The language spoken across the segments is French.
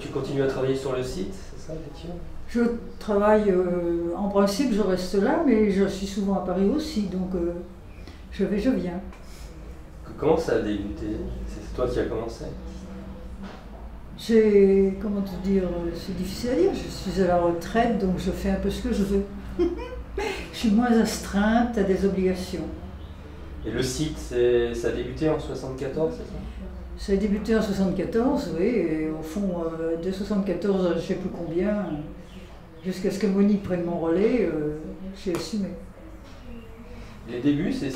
tu continues à travailler sur le site, c'est ça, Étiolles ? Je travaille, en principe je reste là, mais je suis souvent à Paris aussi, donc je vais, je viens. Comment ça a débuté? C'est toi qui as commencé? C'est, comment te dire, c'est difficile à dire, je suis à la retraite, donc je fais un peu ce que je veux. Je suis moins astreinte à des obligations. Et le site, ça a débuté en 74, c'est ça? Ça a débuté en 74, oui, et au fond, de 74, je ne sais plus combien, jusqu'à ce que Monique prenne mon relais, j'ai assumé. Les débuts, c'était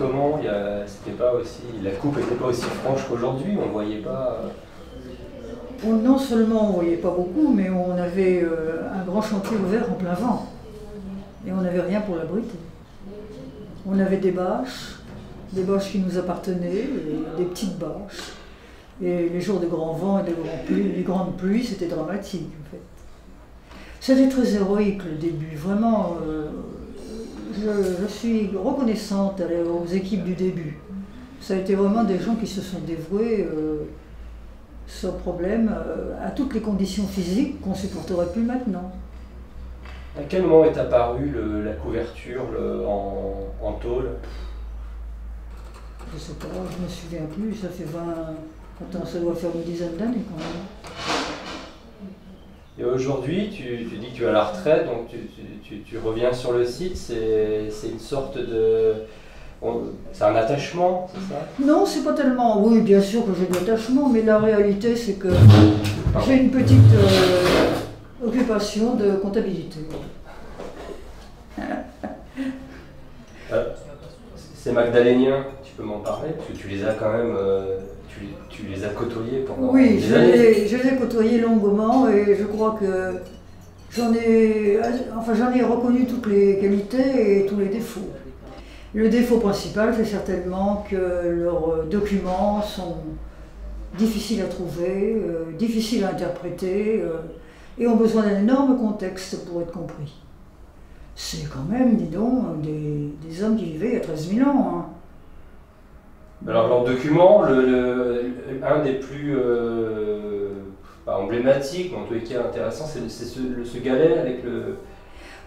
comment? C'était pas aussi, la coupe n'était pas aussi franche qu'aujourd'hui, on ne voyait pas... Non seulement on ne voyait pas beaucoup, mais on avait un grand chantier ouvert en plein vent. Et on n'avait rien pour l'abriter. On avait des bâches qui nous appartenaient, des petites bâches. Et les jours de grands vents et des grandes pluies, c'était dramatique en fait. C'était très héroïque le début, vraiment. Je suis reconnaissante aux équipes du début. Ça a été vraiment des gens qui se sont dévoués sans problème à toutes les conditions physiques qu'on ne supporterait plus maintenant. À quel moment est apparue la couverture en tôle? Je ne sais pas, je ne me souviens plus, ça fait 20... Attends, ça doit faire une dizaine d'années quand même. Et aujourd'hui, tu dis que tu es à la retraite, donc tu reviens sur le site, c'est une sorte de... C'est un attachement, c'est ça? Non, c'est pas tellement... Oui, bien sûr que j'ai de l'attachement, mais la réalité c'est que j'ai une petite occupation de comptabilité. C'est magdalénien, tu peux m'en parler? Parce que tu les as quand même... tu les as côtoyés pendant... Oui, je les ai côtoyés longuement et je crois que j'en ai reconnu toutes les qualités et tous les défauts. Le défaut principal, c'est certainement que leurs documents sont difficiles à trouver, difficiles à interpréter, et ont besoin d'un énorme contexte pour être compris. C'est quand même, dis donc, des hommes qui vivaient il y a 13 000 ans. Hein. Alors leurs documents, un des plus pas emblématiques, mais en tous les cas intéressant, c'est ce galet avec le...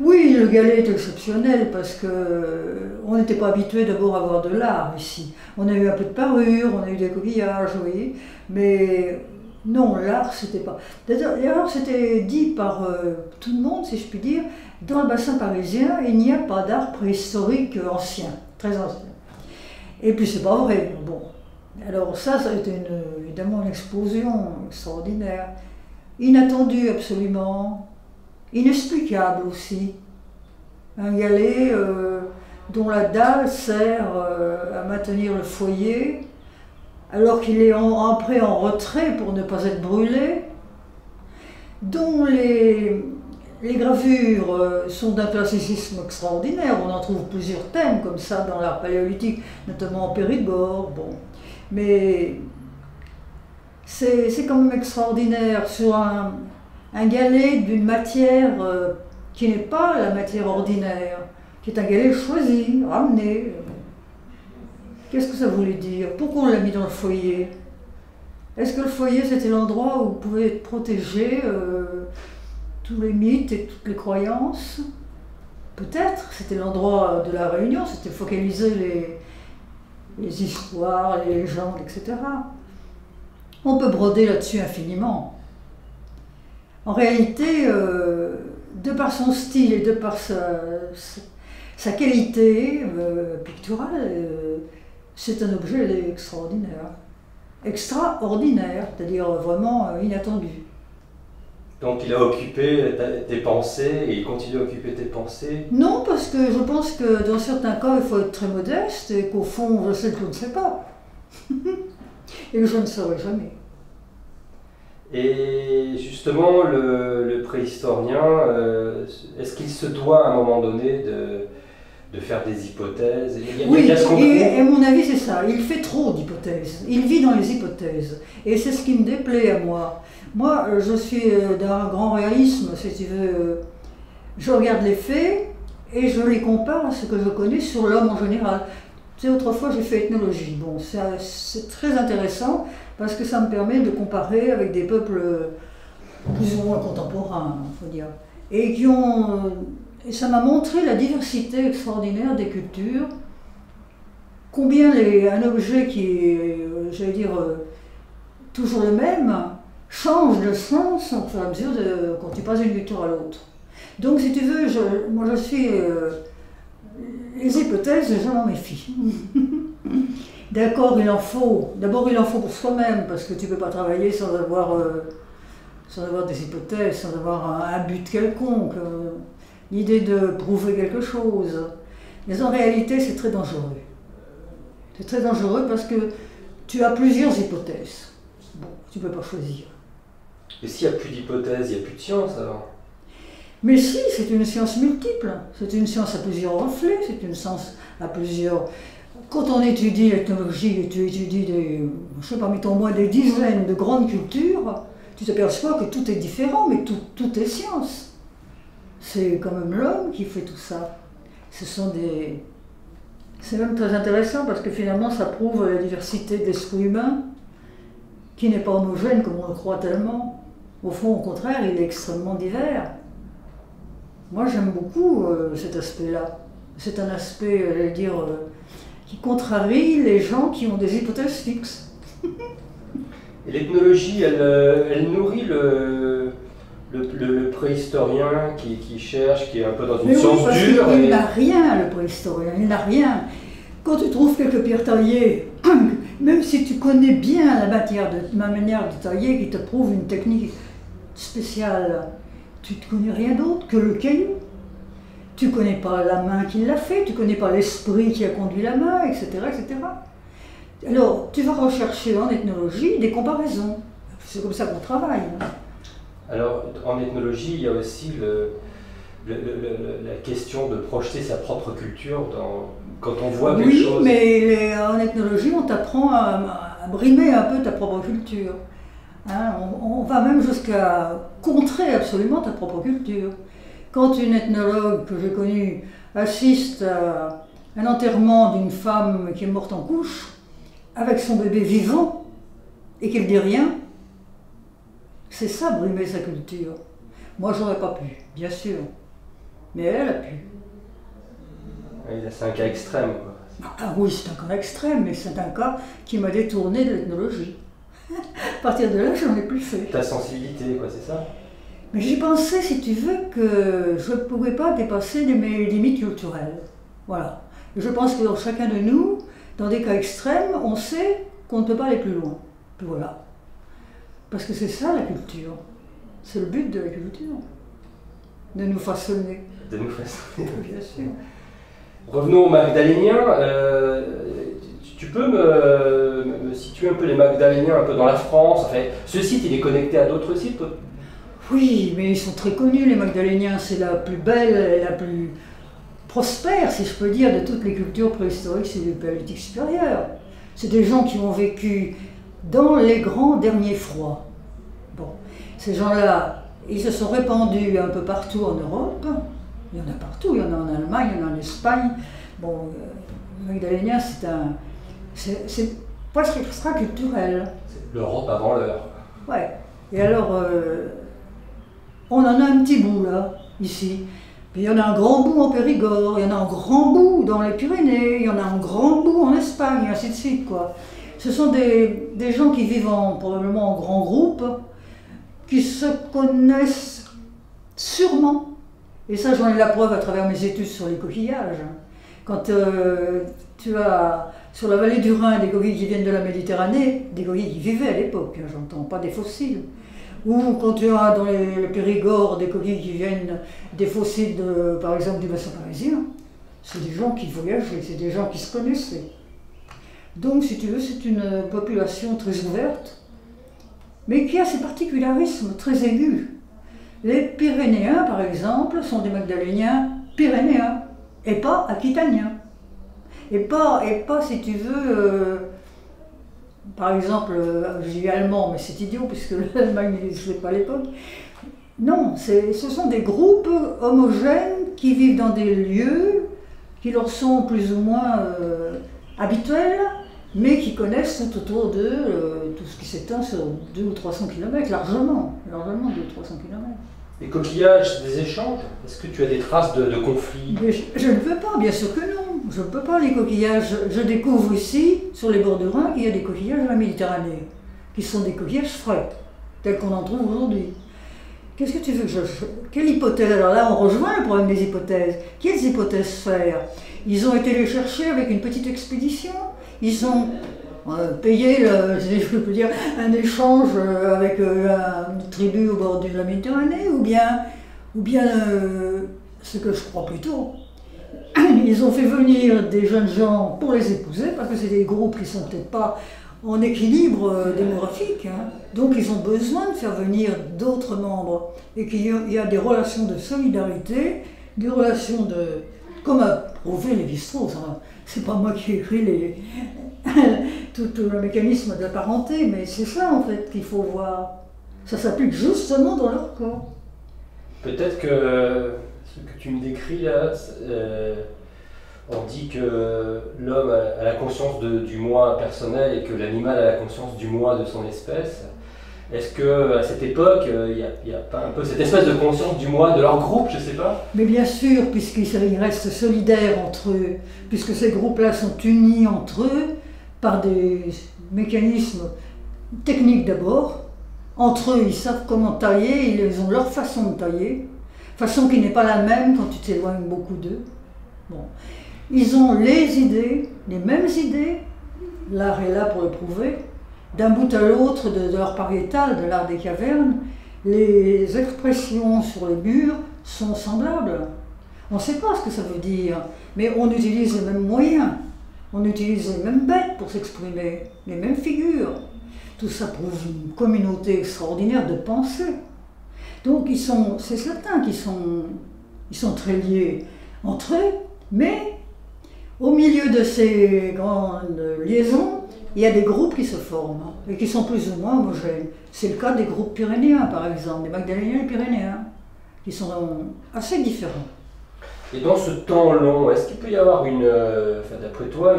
Oui, le galet est exceptionnel parce qu'on n'était pas habitué d'abord à avoir de l'art ici. On a eu un peu de parure, on a eu des coquillages, vous voyez, mais non, l'art, c'était pas... D'ailleurs, c'était dit par tout le monde, si je puis dire, dans le bassin parisien, il n'y a pas d'art préhistorique ancien, très ancien. Et puis c'est pas vrai, bon. Alors ça a été évidemment une explosion extraordinaire, inattendue absolument. Inexplicable aussi, un galet dont la dalle sert à maintenir le foyer, alors qu'il est après en retrait pour ne pas être brûlé, dont les gravures sont d'un classicisme extraordinaire, on en trouve plusieurs thèmes comme ça dans l'art paléolithique, notamment en Périgord, bon, mais c'est quand même extraordinaire sur un galet d'une matière qui n'est pas la matière ordinaire, qui est un galet choisi, ramené. Qu'est-ce que ça voulait dire? Pourquoi on l'a mis dans le foyer? Est-ce que le foyer c'était l'endroit où vous pouvez être protégé tous les mythes et toutes les croyances? Peut-être, c'était l'endroit de la réunion, c'était focaliser les histoires, les légendes, etc. On peut broder là-dessus infiniment. En réalité, de par son style et de par sa qualité picturale, c'est un objet extraordinaire. Extraordinaire, c'est-à-dire vraiment inattendu. Donc il a occupé tes pensées et il continue à occuper tes pensées? Non, parce que je pense que dans certains cas, il faut être très modeste et qu'au fond, je sais que je ne sais pas. Et que je ne saurais jamais. Et justement, le préhistorien, est-ce qu'il se doit à un moment donné de faire des hypothèses? Oui, et à mon avis c'est ça, il fait trop d'hypothèses, il vit dans les hypothèses, et c'est ce qui me déplaît à moi. Moi, je suis d'un grand réalisme, si tu veux, je regarde les faits et je les compare à ce que je connais sur l'homme en général. Tu sais, autrefois j'ai fait ethnologie, bon, c'est très intéressant, parce que ça me permet de comparer avec des peuples plus ou moins contemporains, il faut dire, et qui ont... Et ça m'a montré la diversité extraordinaire des cultures, combien un objet qui est, j'allais dire, toujours le même, change de sens au fur et à mesure de, quand tu passes d'une culture à l'autre. Donc si tu veux, moi je suis... les hypothèses, je m'en méfie. D'accord, il en faut. D'abord, il en faut pour soi-même, parce que tu ne peux pas travailler sans avoir des hypothèses, sans avoir un but quelconque, l'idée de prouver quelque chose. Mais en réalité, c'est très dangereux. C'est très dangereux parce que tu as plusieurs hypothèses. Bon, tu ne peux pas choisir. Et s'il n'y a plus d'hypothèses, il n'y a plus de science alors? Mais si, c'est une science multiple, c'est une science à plusieurs reflets, c'est une science à plusieurs... Quand on étudie l'ethnologie et tu étudies des, je sais pas, mettons moins des dizaines de grandes cultures, tu t'aperçois que tout est différent, mais tout est science. C'est quand même l'homme qui fait tout ça. Ce sont des... C'est même très intéressant parce que finalement ça prouve la diversité de l'esprit humain, qui n'est pas homogène comme on le croit tellement. Au fond, au contraire, il est extrêmement divers. Moi, j'aime beaucoup cet aspect-là. C'est un aspect, j'allais dire, qui contrarie les gens qui ont des hypothèses fixes. Et l'ethnologie, elle nourrit le préhistorien qui cherche, qui est un peu dans une science dure. Il n'a rien, le préhistorien, il n'a rien. Quand tu trouves quelques pierres taillées, même si tu connais bien la matière de ma manière de tailler, qui te prouve une technique spéciale, tu ne connais rien d'autre que le caillou. Tu ne connais pas la main qui l'a fait, tu ne connais pas l'esprit qui a conduit la main, etc., etc. Alors, tu vas rechercher en ethnologie des comparaisons. C'est comme ça qu'on travaille. Alors, en ethnologie, il y a aussi la question de projeter sa propre culture dans, quand on voit quelque chose. Oui, mais en ethnologie, on t'apprend à brimer un peu ta propre culture. Hein, on va même jusqu'à contrer absolument ta propre culture. Quand une ethnologue que j'ai connue assiste à un enterrement d'une femme qui est morte en couche, avec son bébé vivant, et qu'elle dit rien, c'est ça brimer sa culture. Moi j'aurais pas pu, bien sûr, mais elle a pu. Oui, c'est un cas extrême. Ah oui, c'est un cas extrême, mais c'est un cas qui m'a détourné de l'ethnologie. À partir de là, j'en ai plus fait. Ta sensibilité, quoi, c'est ça? Mais j'ai pensé, si tu veux, que je ne pouvais pas dépasser mes limites culturelles. Voilà. Je pense que dans chacun de nous, dans des cas extrêmes, on sait qu'on ne peut pas aller plus loin. Puis voilà. Parce que c'est ça, la culture. C'est le but de la culture. De nous façonner. De nous façonner. Bien sûr. Revenons aux Magdaléniens. Tu peux me situer un peu les Magdaléniens, un peu dans la France. Enfin, ce site, il est connecté à d'autres sites? Oui, mais ils sont très connus, les Magdaléniens. C'est la plus belle, la plus prospère, si je peux dire, de toutes les cultures préhistoriques et du paléolithique supérieur. C'est des gens qui ont vécu dans les grands derniers froids. Bon, ces gens-là, ils se sont répandus un peu partout en Europe. Il y en a partout, il y en a en Allemagne, il y en a en Espagne. Bon, les Magdaléniens, c'est un... C'est presque extra-culturel. C'est l'Europe avant l'heure. Ouais. Et alors, on en a un petit bout, là, ici. Puis il y en a un grand bout en Périgord, il y en a un grand bout dans les Pyrénées, il y en a un grand bout en Espagne, et ainsi de suite, quoi. Ce sont des gens qui vivent probablement en grands groupes, qui se connaissent sûrement. Et ça, j'en ai la preuve à travers mes études sur les coquillages. Quand tu as... Sur la vallée du Rhin, des coquilles qui viennent de la Méditerranée, des coquilles qui vivaient à l'époque, hein, j'entends, pas des fossiles. Ou quand tu as dans le Périgord des coquilles qui viennent des fossiles, par exemple, du bassin parisien, c'est des gens qui voyageaient, c'est des gens qui se connaissaient. Donc, si tu veux, c'est une population très ouverte, mais qui a ses particularismes très aigus. Les Pyrénéens, par exemple, sont des Magdaléniens pyrénéens, et pas aquitaniens. Et pas, si tu veux, par exemple, je dis allemand, mais c'est idiot, puisque l'Allemagne n'existait pas à l'époque. Non, ce sont des groupes homogènes qui vivent dans des lieux qui leur sont plus ou moins habituels, mais qui connaissent tout autour d'eux tout ce qui s'étend sur 200 ou 300 km, largement 200 ou 300 km. Les coquillages des échanges, est-ce que tu as des traces de conflits? Je ne peux pas, bien sûr que non, je ne peux pas les coquillages. Je découvre ici, sur les bords du Rhin, qu'il y a des coquillages de la Méditerranée, qui sont des coquillages frais, tels qu'on en trouve aujourd'hui. Qu'est-ce que tu veux que je... Quelle hypothèse? Alors là, on rejoint le problème des hypothèses. Quelles hypothèses faire? Ils ont été les chercher avec une petite expédition. Ils ont payé un échange avec une tribu au bord de la Méditerranée, ou bien ce que je crois plutôt. Ils ont fait venir des jeunes gens pour les épouser, parce que c'est des groupes qui ne sont peut-être pas en équilibre démographique, hein. Donc ils ont besoin de faire venir d'autres membres, et qu'il y a des relations de solidarité, des relations de... Comme a prouvé Lévi-Strauss, hein. C'est pas moi qui ai écrit tout le mécanisme de la parenté, mais c'est ça en fait qu'il faut voir. Ça s'applique justement dans leur corps. Peut-être que ce que tu me décris là, on dit que l'homme a la conscience du moi personnel et que l'animal a la conscience du moi de son espèce. Est-ce qu'à cette époque, il n'y a pas un peu cette espèce de conscience du moi, de leur groupe, je ne sais pas? Mais bien sûr, puisqu'ils restent solidaires entre eux, puisque ces groupes-là sont unis entre eux par des mécanismes techniques d'abord. Entre eux, ils savent comment tailler, ils ont leur façon de tailler, façon qui n'est pas la même quand tu t'éloignes beaucoup d'eux. Bon. Ils ont les idées, les mêmes idées, l'art est là pour le prouver, d'un bout à l'autre de l'art pariétal, de l'art des cavernes, les expressions sur les murs sont semblables. On ne sait pas ce que ça veut dire, mais on utilise les mêmes moyens, on utilise les mêmes bêtes pour s'exprimer, les mêmes figures. Tout ça prouve une communauté extraordinaire de pensée. Donc c'est certain qu'ils sont très liés entre eux, mais au milieu de ces grandes liaisons, il y a des groupes qui se forment et qui sont plus ou moins homogènes. C'est le cas des groupes pyrénéens, par exemple, des Magdaléniens et pyrénéens, qui sont assez différents. Et dans ce temps long, est-ce qu'il peut y avoir, d'après toi,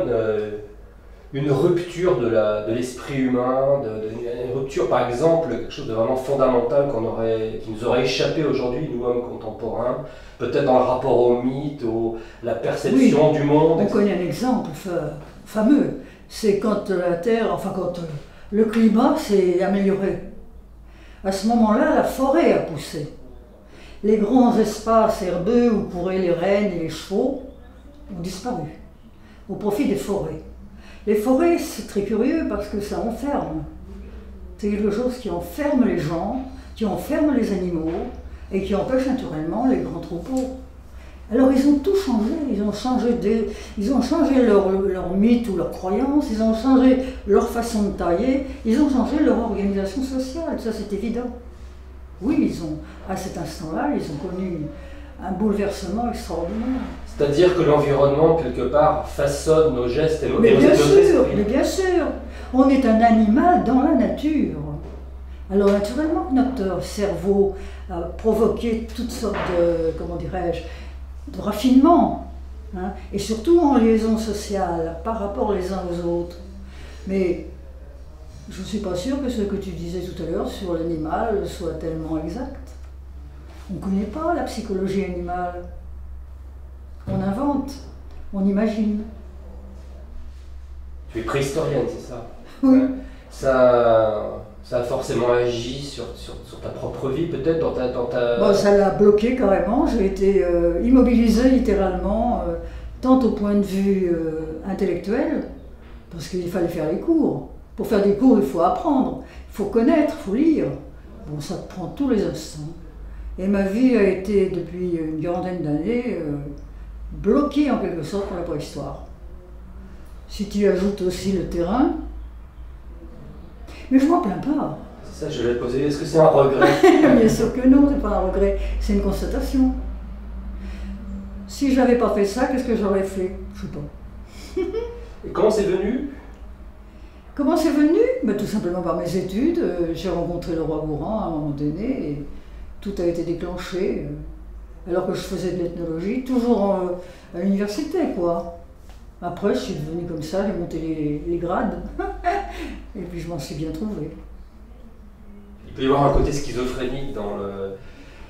une rupture de l'esprit humain, une rupture, par exemple, quelque chose de vraiment fondamental qui nous aurait échappé aujourd'hui, nous, hommes contemporains, peut-être dans le rapport au mythe, la perception du monde? On connaît un exemple fameux. C'est quand la terre, quand le climat s'est amélioré. À ce moment-là, la forêt a poussé. Les grands espaces herbeux où couraient les rennes et les chevaux ont disparu, au profit des forêts. Les forêts, c'est très curieux parce que ça enferme. C'est quelque chose qui enferme les gens, qui enferme les animaux et qui empêche naturellement les grands troupeaux. Alors ils ont tout changé, ils ont changé leur mythe ou leur croyance, ils ont changé leur façon de tailler, ils ont changé leur organisation sociale, ça c'est évident. Oui, à cet instant-là, ils ont connu un bouleversement extraordinaire. C'est-à-dire que l'environnement, quelque part, façonne nos gestes et nos esprits. Mais bien sûr, on est un animal dans la nature. Alors naturellement notre cerveau a provoqué toutes sortes de, de raffinement, hein, et surtout en liaison sociale, par rapport les uns aux autres. Mais je ne suis pas sûre que ce que tu disais tout à l'heure sur l'animal soit tellement exact. On ne connaît pas la psychologie animale. On invente, on imagine. Tu es préhistorienne, c'est ça? Oui. Ça a forcément agi sur ta propre vie, peut-être, dans ta... Bon, ça l'a bloqué carrément, j'ai été immobilisée littéralement, tant au point de vue intellectuel, parce qu'il fallait faire les cours. Pour faire des cours, il faut apprendre, il faut connaître, il faut lire. Bon, ça te prend tous les instants. Et ma vie a été, depuis une quarantaine d'années, bloquée en quelque sorte pour la préhistoire. Si tu ajoutes aussi le terrain... Mais je m'en plains pas. C'est ça, je vais te poser, est-ce que c'est un regret? Bien sûr que non, c'est pas un regret, c'est une constatation. Si je n'avais pas fait ça, qu'est-ce que j'aurais fait? Je sais pas. Et comment c'est venu? Comment c'est venu? Ben, tout simplement par mes études. J'ai rencontré Leroi-Gourhan à un moment donné et tout a été déclenché. Alors que je faisais de l'ethnologie, toujours à l'université, quoi. Après, je suis devenue comme ça, j'ai monté les grades, et puis je m'en suis bien trouvée. Il peut y avoir un côté schizophrénique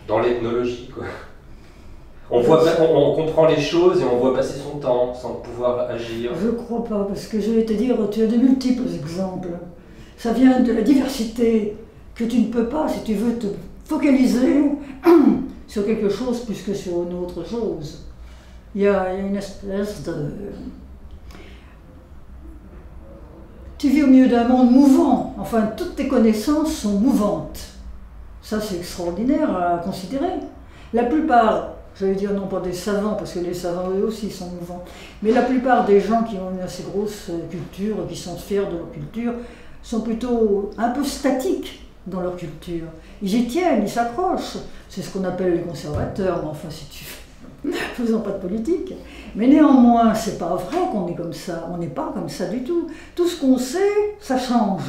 dans l'ethnologie, quoi. On comprend les choses et on voit passer son temps sans pouvoir agir. Je crois pas, parce que je vais te dire, tu as de multiples exemples. Ça vient de la diversité que tu ne peux pas, si tu veux te focaliser sur quelque chose plus que sur une autre chose. Il y a une espèce de... Tu vis au milieu d'un monde mouvant, enfin toutes tes connaissances sont mouvantes. Ça c'est extraordinaire à considérer. La plupart, je vais dire non pas des savants, parce que les savants eux aussi sont mouvants, mais la plupart des gens qui ont une assez grosse culture, qui sont fiers de leur culture, sont plutôt un peu statiques dans leur culture. Ils y tiennent, ils s'accrochent. C'est ce qu'on appelle les conservateurs, mais enfin si tu faisons pas de politique. Mais néanmoins, c'est pas vrai qu'on est comme ça. On n'est pas comme ça du tout. Tout ce qu'on sait, ça change.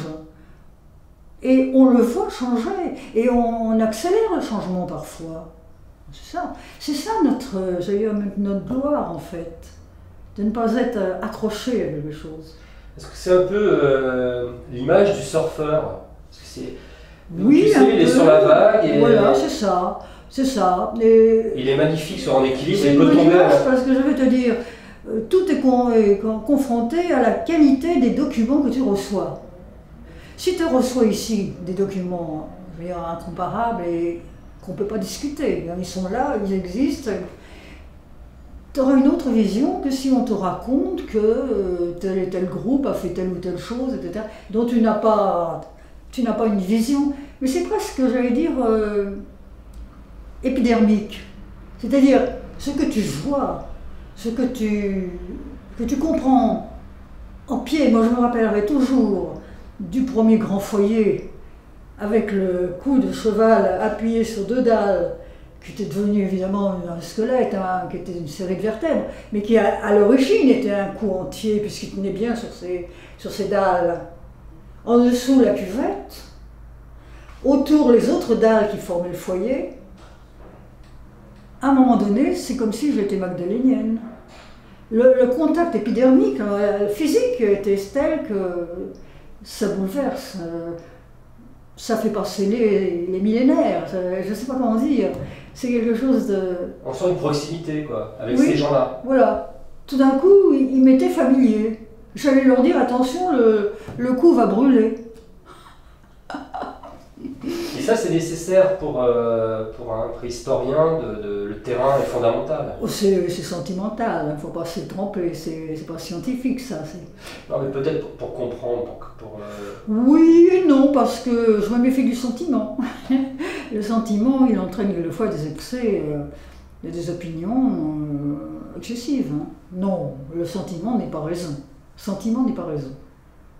Et on le voit changer. Et on accélère le changement parfois. C'est ça. C'est ça notre gloire, en fait. De ne pas être accroché à quelque chose. Est-ce que c'est un peu l'image du surfeur? Oui, tu sais, il est sur la vague. Et... Voilà, c'est ça. C'est ça. Et il est magnifique, soit en équilibre, il peut tomber. Parce que je vais te dire, tout est confronté à la qualité des documents que tu reçois. Si tu reçois ici des documents incomparables et qu'on ne peut pas discuter, ils sont là, ils existent, tu auras une autre vision que si on te raconte que tel et tel groupe a fait telle ou telle chose, etc., dont tu n'as pas, une vision. Mais c'est presque, j'allais dire... épidermique, c'est-à-dire ce que tu vois, ce que tu comprends en pied. Moi je me rappellerai toujours du premier grand foyer avec le cou de cheval appuyé sur deux dalles qui était devenu évidemment un squelette, hein, qui était une série de vertèbres, mais qui à l'origine était un cou entier puisqu'il tenait bien sur ses dalles. En dessous la cuvette, autour les autres dalles qui formaient le foyer. À un moment donné, c'est comme si j'étais magdalénienne. Le contact épidermique, physique, était tel que ça bouleverse. Ça fait passer les millénaires, je ne sais pas comment dire. C'est quelque chose de... On sent une proximité, quoi, avec ces gens-là. Voilà. Tout d'un coup, ils m'étaient familiers. J'allais leur dire, attention, le cou va brûler. Et ça, c'est nécessaire pour un préhistorien, le terrain est fondamental. Oh, c'est sentimental, il ne faut pas se tromper, c'est pas scientifique ça. Non mais peut-être pour comprendre, Oui et non, parce que je me méfie du sentiment. Le sentiment, il entraîne quelquefois des excès, des opinions excessives. Hein. Non, le sentiment n'est pas raison. Le sentiment n'est pas raison.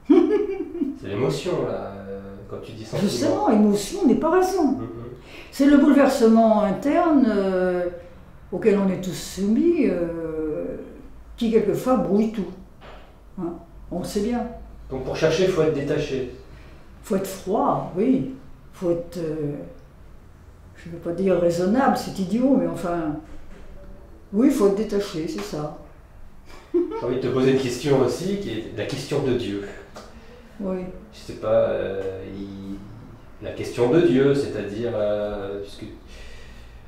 C'est l'émotion là. Quand tu dis sentiment. Justement, émotion n'est pas raison. C'est le bouleversement interne auquel on est tous soumis qui, quelquefois, brouille tout. Hein? On le sait bien. Donc, pour chercher, il faut être détaché. Il faut être froid, oui. Il faut être, je ne veux pas dire raisonnable, c'est idiot, mais enfin... Oui, il faut être détaché, c'est ça. J'ai envie de te poser une question aussi, qui est la question de Dieu. Oui. Je sais pas, la question de Dieu, c'est-à-dire, puisque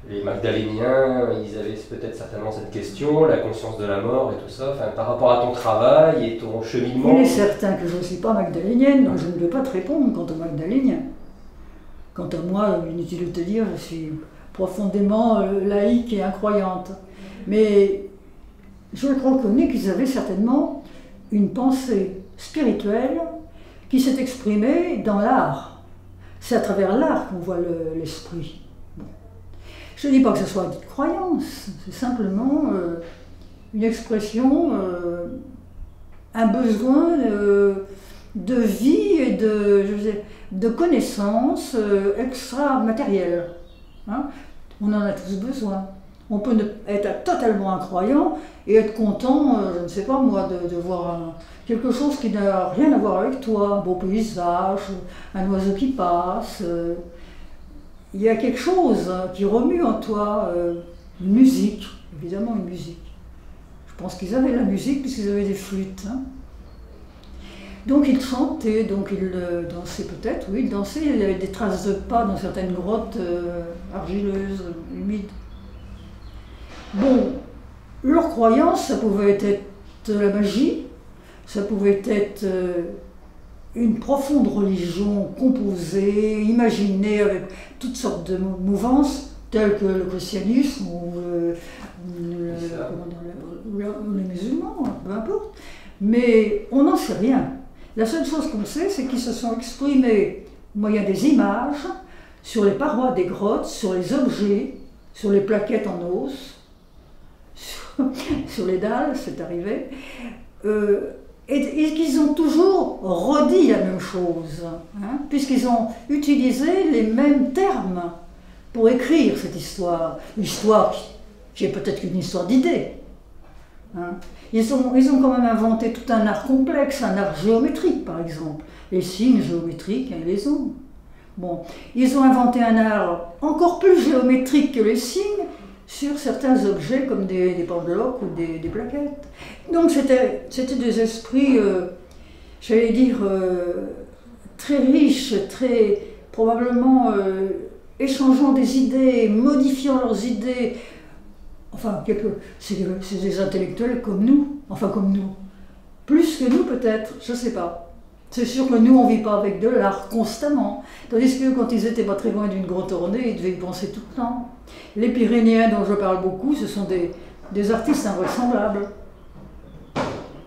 les Magdaléniens, ils avaient peut-être certainement cette question, la conscience de la mort et tout ça, enfin, par rapport à ton travail et ton cheminement. Il est certain que je ne suis pas magdalénienne, donc je ne peux pas te répondre quant aux Magdaléniens. Quant à moi, inutile de te dire, je suis profondément laïque et incroyante. Mais je reconnais qu'ils avaient certainement une pensée spirituelle qui s'est exprimée dans l'art. C'est à travers l'art qu'on voit l'esprit. Bon. Je ne dis pas que ce soit une croyance, c'est simplement une expression, un besoin de vie et de connaissances extra-matérielles. Hein? On en a tous besoin. On peut être totalement incroyant et être content, je ne sais pas moi, de voir quelque chose qui n'a rien à voir avec toi, un beau paysage, un oiseau qui passe. Il y a quelque chose qui remue en toi, une musique, évidemment une musique. Je Je pense qu'ils avaient la musique puisqu'ils avaient des flûtes. Hein. Donc ils chantaient, donc ils dansaient peut-être, oui, ils dansaient. Il y avait des traces de pas dans certaines grottes argileuses, humides. Bon, leur croyance, ça pouvait être de la magie, ça pouvait être une profonde religion composée, imaginée avec toutes sortes de mouvances, telles que le christianisme ou les musulmans, peu importe, mais on n'en sait rien. La seule chose qu'on sait, c'est qu'ils se sont exprimés au moyen des images, sur les parois des grottes, sur les objets, sur les plaquettes en os, sur les dalles, c'est arrivé, et qu'ils ont toujours redit la même chose, hein, puisqu'ils ont utilisé les mêmes termes pour écrire cette histoire, une histoire qui est peut-être qu'une histoire d'idées. Hein. Ils ont quand même inventé tout un art complexe, un art géométrique par exemple, les signes géométriques et les ombres. Bon, ils ont inventé un art encore plus géométrique que les signes sur certains objets comme des pendeloques ou des plaquettes. Donc c'était des esprits, j'allais dire, très riches, très probablement échangeant des idées, modifiant leurs idées. Enfin, c'est des intellectuels comme nous, enfin comme nous, plus que nous peut-être, je ne sais pas. C'est sûr que nous, on ne vit pas avec de l'art constamment, tandis que quand ils étaient pas très loin d'une grotte ornée, ils devaient y penser tout le temps. Les Pyrénéens dont je parle beaucoup, ce sont des artistes invraisemblables.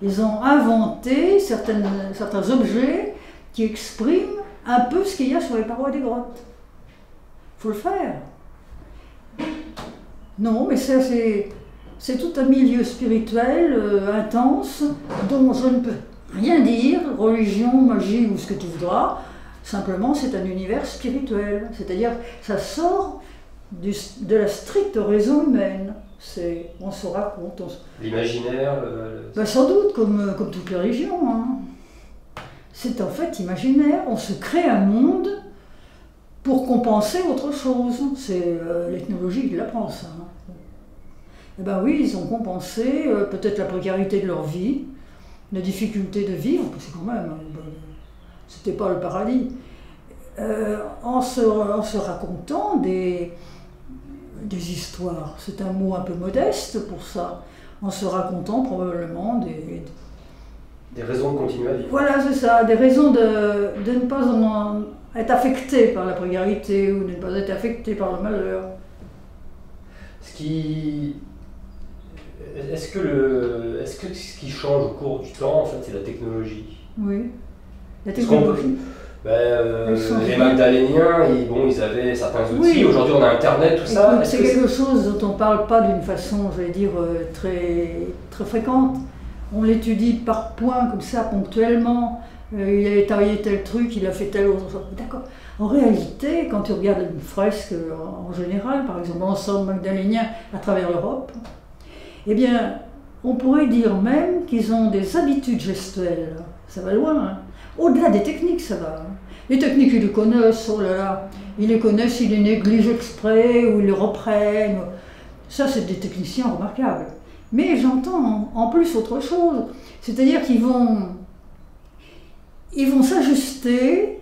Ils ont inventé certains objets qui expriment un peu ce qu'il y a sur les parois des grottes. Il faut le faire. Non, mais c'est tout un milieu spirituel, intense, dont je ne peux rien dire, religion, magie ou ce que tu voudras. Simplement, c'est un univers spirituel, c'est-à-dire ça sort de la stricte raison humaine. On se raconte. L'imaginaire sans doute, comme toute religion. Hein. C'est en fait imaginaire, on se crée un monde pour compenser autre chose. C'est l'ethnologie qui l'apprend, ça. Eh bien oui, ils ont compensé peut-être la précarité de leur vie, la difficulté de vivre, parce que quand même, c'était pas le paradis, en se racontant des histoires. C'est un mot un peu modeste pour ça. En se racontant probablement des raisons de continuer à vivre. Voilà, c'est ça, des raisons de ne pas être affecté par la précarité ou ne pas être affecté par le malheur. Est-ce que ce qui change au cours du temps, en fait, c'est la technologie? Oui. La technologie. Les Magdaléniens, ils avaient certains outils. Oui. Aujourd'hui, on a Internet, tout ça. C'est quelque chose dont on ne parle pas d'une façon, j'allais dire, très, très fréquente. On l'étudie par points, comme ça, ponctuellement. Il avait taillé tel truc, il a fait tel autre. D'accord. En réalité, quand tu regardes une fresque en général, par exemple l'ensemble magdalénien à travers l'Europe, eh bien, on pourrait dire même qu'ils ont des habitudes gestuelles. Ça va loin. Hein. Au-delà des techniques, ça va. Hein. Les techniques, ils les connaissent, oh là là. Ils les connaissent, ils les négligent exprès ou ils les reprennent. Ça, c'est des techniciens remarquables. Mais j'entends en plus autre chose. C'est-à-dire qu'ils vont. Ils vont s'ajuster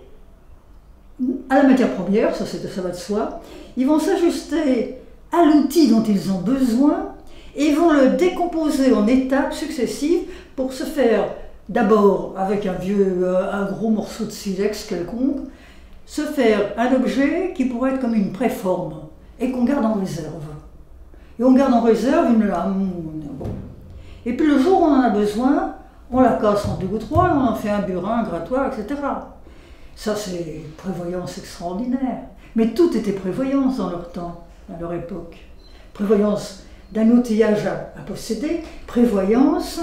à la matière première, ça va de soi, ils vont s'ajuster à l'outil dont ils ont besoin et vont le décomposer en étapes successives pour se faire, d'abord avec un gros morceau de silex quelconque, se faire un objet qui pourrait être comme une préforme et qu'on garde en réserve. Et on garde en réserve une lame. Et puis le jour où on en a besoin, on la casse en deux ou trois, on en fait un burin, un grattoir, etc. Ça, c'est prévoyance extraordinaire. Mais tout était prévoyance dans leur temps, à leur époque. Prévoyance d'un outillage à posséder, prévoyance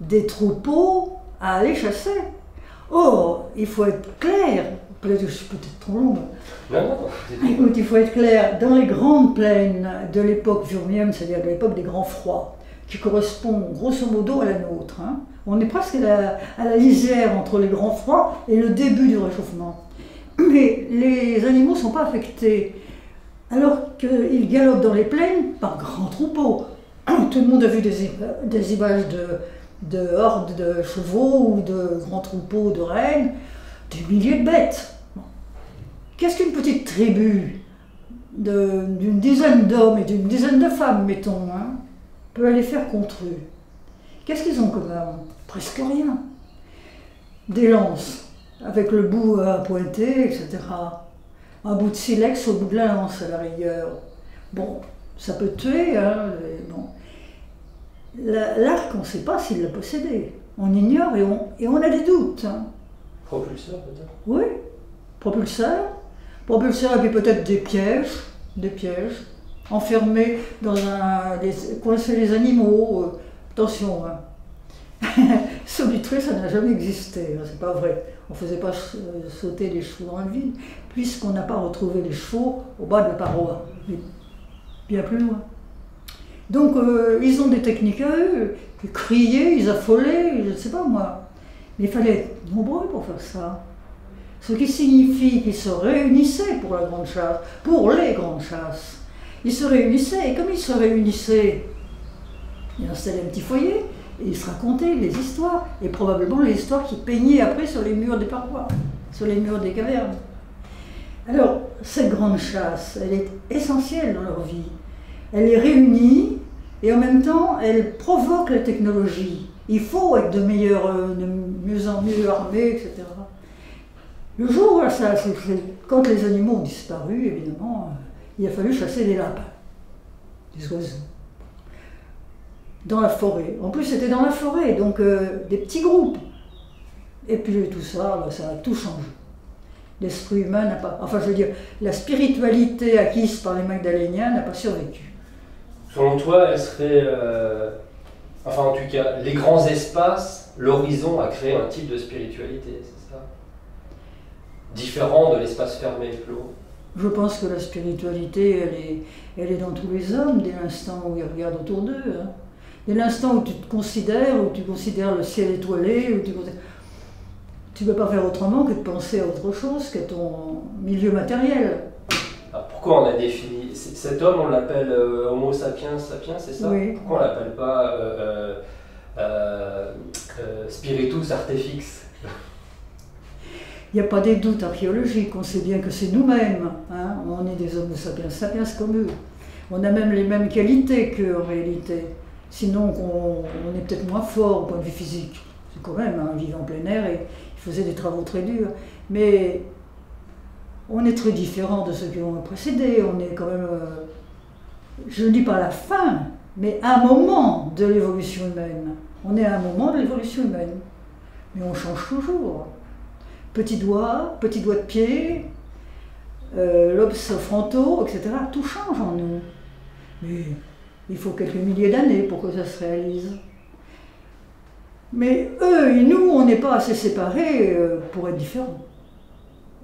des troupeaux à aller chasser. Or, il faut être clair, je suis peut-être trop longue. Écoute, il faut être clair, dans les grandes plaines de l'époque Wurmium, c'est-à-dire de l'époque des grands froids, qui correspond grosso modo à la nôtre. Hein. On est presque à la lisière entre les grands froids et le début du réchauffement. Mais les animaux ne sont pas affectés, alors qu'ils galopent dans les plaines par grands troupeaux, Tout le monde a vu des images de hordes de chevaux ou de grands troupeaux de rennes, des milliers de bêtes. Qu'est-ce qu'une petite tribu d'une dizaine d'hommes et d'une dizaine de femmes, mettons, hein, peut aller faire contre eux? Qu'est-ce qu'ils ont comme armes? Presque rien. Des lances, avec le bout pointé, etc. Un bout de silex au bout de la lance, à la rigueur. Bon, ça peut tuer, hein, bon. L'arc, on ne sait pas s'il l'a possédé. On ignore et on a des doutes. Hein. Propulseur, peut-être? Oui, propulseur. Propulseur et puis peut-être des pièges, enfermés dans un... coincés les animaux, attention, hein. Solutréen, ça n'a jamais existé, hein, c'est pas vrai. On ne faisait pas sauter les chevaux dans le vide, puisqu'on n'a pas retrouvé les chevaux au bas de la paroi, bien plus loin. Donc ils ont des techniques à eux, ils criaient, ils affolaient, je ne sais pas moi. Mais il fallait être nombreux pour faire ça. Ce qui signifie qu'ils se réunissaient pour la grande chasse, pour les grandes chasses. Ils se réunissaient, et comme ils se réunissaient, ils installaient un petit foyer, et ils se racontaient les histoires, et probablement les histoires qu'ils peignaient après sur les murs des parois, sur les murs des cavernes. Alors, cette grande chasse, elle est essentielle dans leur vie. Elle les réunit, et en même temps, elle provoque la technologie. Il faut être de mieux en mieux armés, etc. Le jour où ça, quand les animaux ont disparu, évidemment, il a fallu chasser des lapins, des oiseaux, dans la forêt. En plus, c'était dans la forêt, donc des petits groupes. Et puis tout ça, là, ça a tout changé. L'esprit humain n'a pas... Enfin, je veux dire, la spiritualité acquise par les Magdaléniens n'a pas survécu. Selon toi, elle serait... Enfin, en tout cas, les grands espaces, l'horizon a créé un type de spiritualité, c'est ça ? Différent de l'espace fermé, clos. Je pense que la spiritualité, elle est dans tous les hommes, dès l'instant où ils regardent autour d'eux. Hein. Dès l'instant où tu te considères, où tu considères le ciel étoilé, où tu ne peux pas faire autrement que de penser à autre chose qu'à ton milieu matériel. Alors pourquoi on a défini... Cet homme, on l'appelle Homo sapiens sapiens, c'est ça? Oui. Pourquoi on ne l'appelle pas Spiritus Artefix? Il n'y a pas des doutes archéologiques, on sait bien que c'est nous-mêmes, hein. On est des Homo sapiens sapiens comme eux. On a même les mêmes qualités qu'eux en réalité, sinon on est peut-être moins fort au point de vue physique. C'est quand même, hein, vivant en plein air et il faisait des travaux très durs. Mais on est très différent de ceux qui ont précédé, on est quand même, je ne dis pas la fin, mais un moment de l'évolution humaine. On est à un moment de l'évolution humaine, mais on change toujours. Petits doigts de pied, lobes frontaux, etc. Tout change en nous. Mais il faut quelques milliers d'années pour que ça se réalise. Mais eux et nous, on n'est pas assez séparés pour être différents.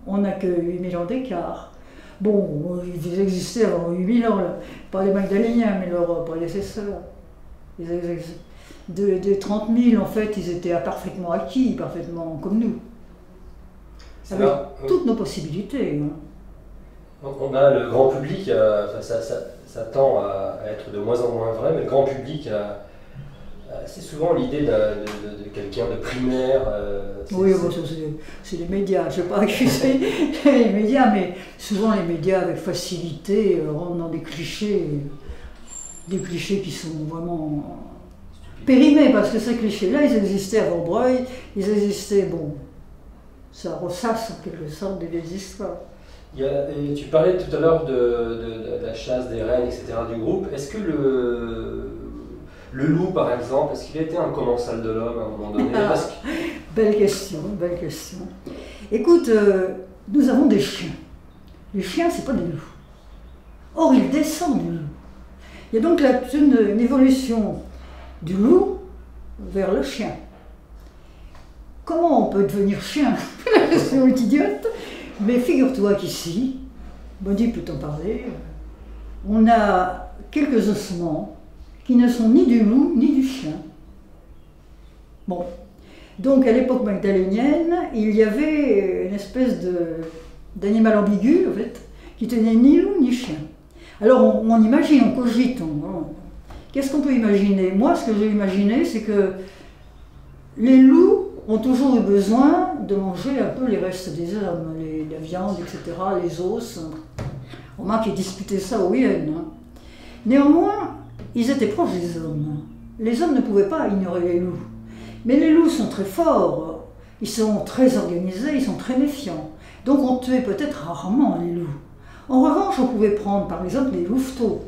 On n'a que 8000 ans d'écart. Bon, ils existaient avant 8000 ans, là. Pas les Magdaléniens, mais leurs prédécesseurs. Des 30 000, en fait, ils étaient parfaitement acquis, parfaitement comme nous. Avec toutes nos possibilités. On a le grand public, ça tend à être de moins en moins vrai, mais le grand public, c'est souvent l'idée de quelqu'un de primaire. Oui, c'est les médias, je ne vais pas accuser les médias, mais souvent les médias avec facilité rentrent dans des clichés qui sont vraiment périmés, parce que ces clichés-là, ils existaient avant Breuil, ils existaient, bon... Ça ressasse en quelque sorte des vieilles histoires. Tu parlais tout à l'heure de la chasse des rennes, etc. du groupe. Est-ce que le loup, par exemple, est-ce qu'il était un commensal de l'homme à un moment donné? Parce que... Belle question, belle question. Écoute, nous avons des chiens. Les chiens, c'est pas des loups. Or, ils descendent du loup. Il y a donc là une évolution du loup vers le chien. Comment on peut devenir chien? La question est idiote. Mais figure-toi qu'ici, Monique peut en parler, on a quelques ossements qui ne sont ni du loup ni du chien. Bon. Donc à l'époque magdalénienne, il y avait une espèce d'animal ambigu, en fait, qui tenait ni loup ni chien. Alors on imagine, on cogite, Qu'est-ce qu'on peut imaginer? Moi, ce que j'ai imaginé, c'est que les loups ont toujours eu besoin de manger un peu les restes des hommes, la viande, etc., les os. On m'a qui disputait ça aux hyènes. Néanmoins, ils étaient proches des hommes. Les hommes ne pouvaient pas ignorer les loups. Mais les loups sont très forts, ils sont très organisés, ils sont très méfiants. Donc on tuait peut-être rarement les loups. En revanche, on pouvait prendre par exemple les louveteaux.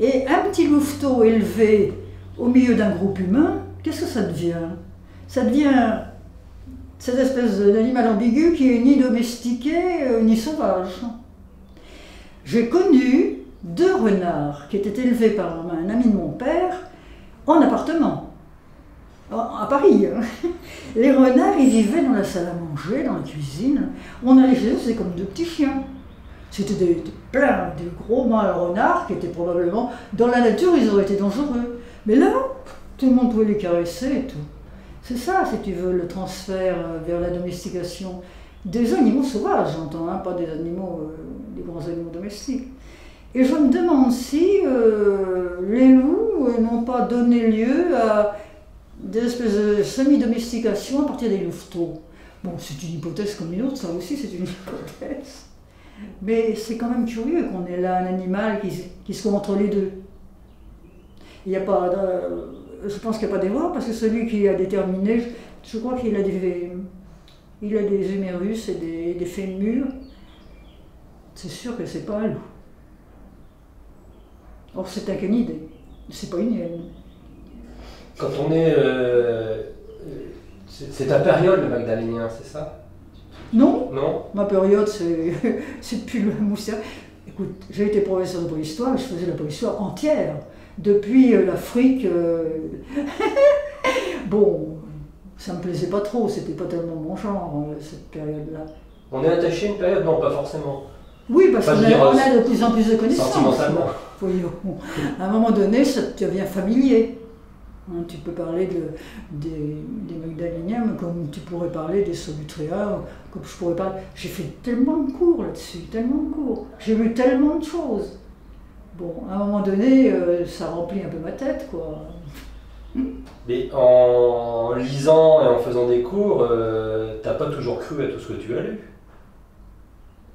Et un petit louveteau élevé au milieu d'un groupe humain, qu'est-ce que ça devient? Ça devient cette espèce d'animal ambigu qui est ni domestiqué ni sauvage. J'ai connu deux renards qui étaient élevés par un ami de mon père en appartement, à Paris. Les renards, ils vivaient dans la salle à manger, dans la cuisine. On allait chez eux, c'était comme deux petits chiens. C'était des gros mâles renards qui étaient probablement, dans la nature, ils auraient été dangereux. Mais là, tout le monde pouvait les caresser et tout. C'est ça, si tu veux, le transfert vers la domestication. Des animaux sauvages, j'entends, hein, pas des animaux, des grands animaux domestiques. Et je me demande si les loups n'ont pas donné lieu à des espèces de semi-domestication à partir des louveteaux. Bon, c'est une hypothèse comme une autre, ça aussi c'est une hypothèse. Mais c'est quand même curieux qu'on ait là un animal qui se trouve entre les deux. Il y a pas, je pense qu'il n'y a pas d'erreur, parce que celui qui a déterminé, je crois qu'il a des humérus et des fémurs. C'est sûr que c'est pas un loup. Or c'est un canidé, c'est pas une hyène. Quand on est... c'est ta période le Magdalénien, c'est ça? Non, non, ma période c'est depuis le Moussia. Écoute, j'ai été professeur de préhistoire, je faisais la préhistoire entière, depuis l'Afrique. Bon, ça me plaisait pas trop, c'était pas tellement mon genre cette période-là. On est attaché à une période? Non, pas forcément. Oui, parce qu'on a de plus en plus de connaissances. Sentimentalement. À un moment donné, ça devient familier. Tu peux parler des Magdaléniens comme tu pourrais parler des Solutréens, comme je pourrais parler... J'ai fait tellement de cours là-dessus, tellement de cours. J'ai lu tellement de choses. Bon, à un moment donné, ça remplit un peu ma tête, quoi. Mais en lisant et en faisant des cours, t'as pas toujours cru à tout ce que tu as lu?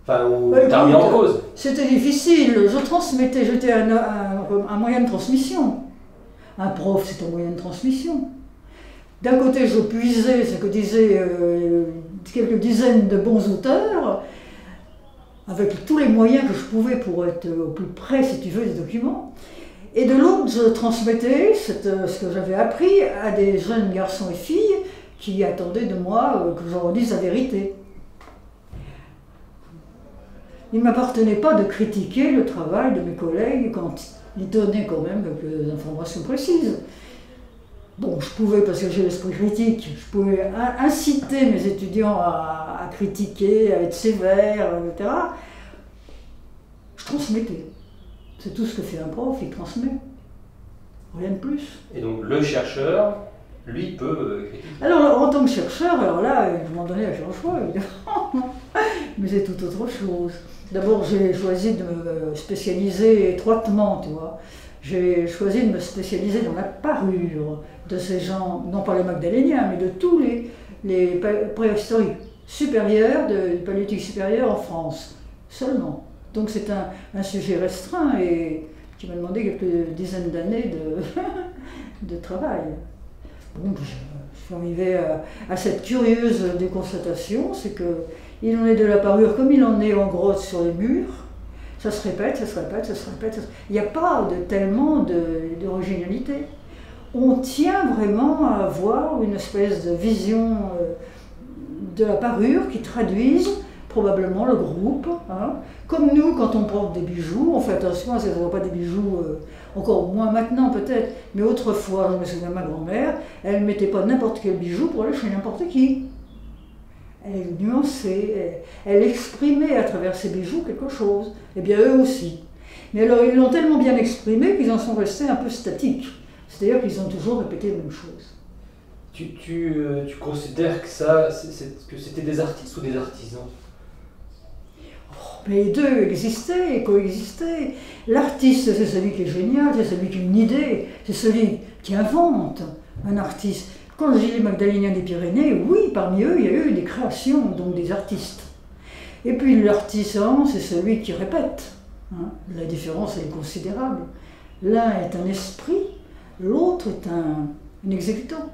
Enfin, ou t'as mis en cause? C'était difficile. Je transmettais, j'étais un moyen de transmission. Un prof, c'est un moyen de transmission. D'un côté, je puisais ce que disaient quelques dizaines de bons auteurs, avec tous les moyens que je pouvais pour être au plus près, si tu veux, des documents. Et de l'autre, je transmettais ce que j'avais appris à des jeunes garçons et filles qui attendaient de moi que j'en redise la vérité. Il ne m'appartenait pas de critiquer le travail de mes collègues quand ils donnaient quand même quelques informations précises. Bon, je pouvais, parce que j'ai l'esprit critique, je pouvais inciter mes étudiants à critiquer, à être sévères, etc. Je transmettais. C'est tout ce que fait un prof, il transmet. Rien de plus. Et donc le chercheur, lui, peut critiquer. Alors en tant que chercheur, alors là, je m'en donnais à faire un choix, évidemment. Mais c'est tout autre chose. D'abord, j'ai choisi de me spécialiser étroitement, tu vois. J'ai choisi de me spécialiser dans la parure de ces gens, non pas les Magdaléniens, mais de tous les préhistoriques supérieurs, du paléolithique supérieur en France, seulement. Donc c'est un sujet restreint et qui m'a demandé quelques dizaines d'années de travail. Bon, je suis arrivée à cette curieuse déconstatation, c'est que il en est de la parure comme il en est en grotte sur les murs. Ça se répète, ça se répète, ça se répète. Il n'y a pas tellement d'originalité. On tient vraiment à avoir une espèce de vision de la parure qui traduise probablement le groupe. Hein. Comme nous, quand on porte des bijoux, on fait attention à ce qu'on ne voit pas des bijoux, encore moins maintenant peut-être, mais autrefois, je me souviens de ma grand-mère, elle ne mettait pas n'importe quel bijou pour aller chez n'importe qui. Elle nuançait, elle exprimait à travers ses bijoux quelque chose. Eh bien, eux aussi. Mais alors, ils l'ont tellement bien exprimé qu'ils en sont restés un peu statiques. C'est-à-dire qu'ils ont toujours répété la même chose. Tu considères que c'était des artistes ou des artisans? Mais les deux existaient et coexistaient. L'artiste, c'est celui qui est génial, c'est celui qui a une idée, c'est celui qui invente un artiste. Quand je dis les Magdaléniens des Pyrénées, oui, parmi eux, il y a eu des créations, donc des artistes. Et puis l'artisan, c'est celui qui répète. Hein. La différence est considérable. L'un est un esprit, l'autre est un exécutant.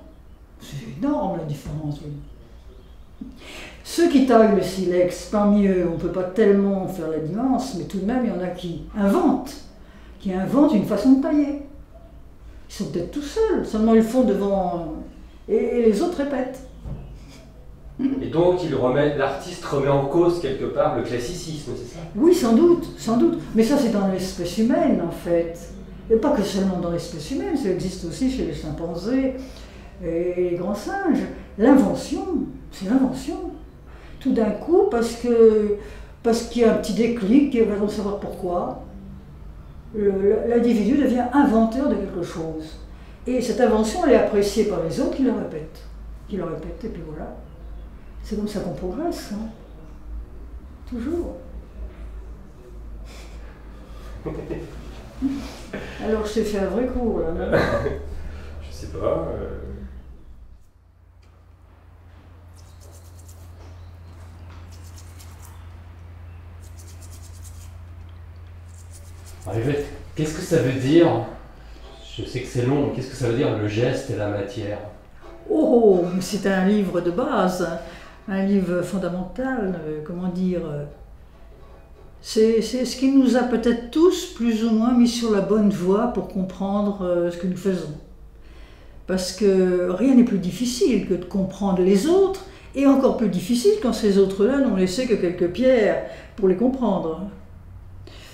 C'est énorme la différence. Oui. Ceux qui taillent le silex, parmi eux, on ne peut pas tellement faire la nuance, mais tout de même, il y en a qui inventent une façon de tailler. Ils sont peut-être tout seuls, seulement ils le font devant... Et les autres répètent. Et donc l'artiste remet en cause quelque part le classicisme, c'est ça? Oui, sans doute, sans doute. Mais ça c'est dans l'espèce humaine en fait. Et pas que seulement dans l'espèce humaine, ça existe aussi chez les chimpanzés et les grands singes. L'invention, c'est l'invention. Tout d'un coup, parce qu'il y a un petit déclic, et on va savoir pourquoi, l'individu devient inventeur de quelque chose. Et cette invention, elle est appréciée par les autres qui la répètent. Qui la répètent, et puis voilà. C'est comme ça qu'on progresse, hein. Toujours. Alors, je t'ai fait un vrai cours, là. Non? Je sais pas. Qu'est-ce que ça veut dire? Je sais que c'est long, mais qu'est-ce que ça veut dire le geste et la matière? Oh, c'est un livre de base, un livre fondamental, comment dire. C'est ce qui nous a peut-être tous plus ou moins mis sur la bonne voie pour comprendre ce que nous faisons. Parce que rien n'est plus difficile que de comprendre les autres, et encore plus difficile quand ces autres-là n'ont laissé que quelques pierres pour les comprendre.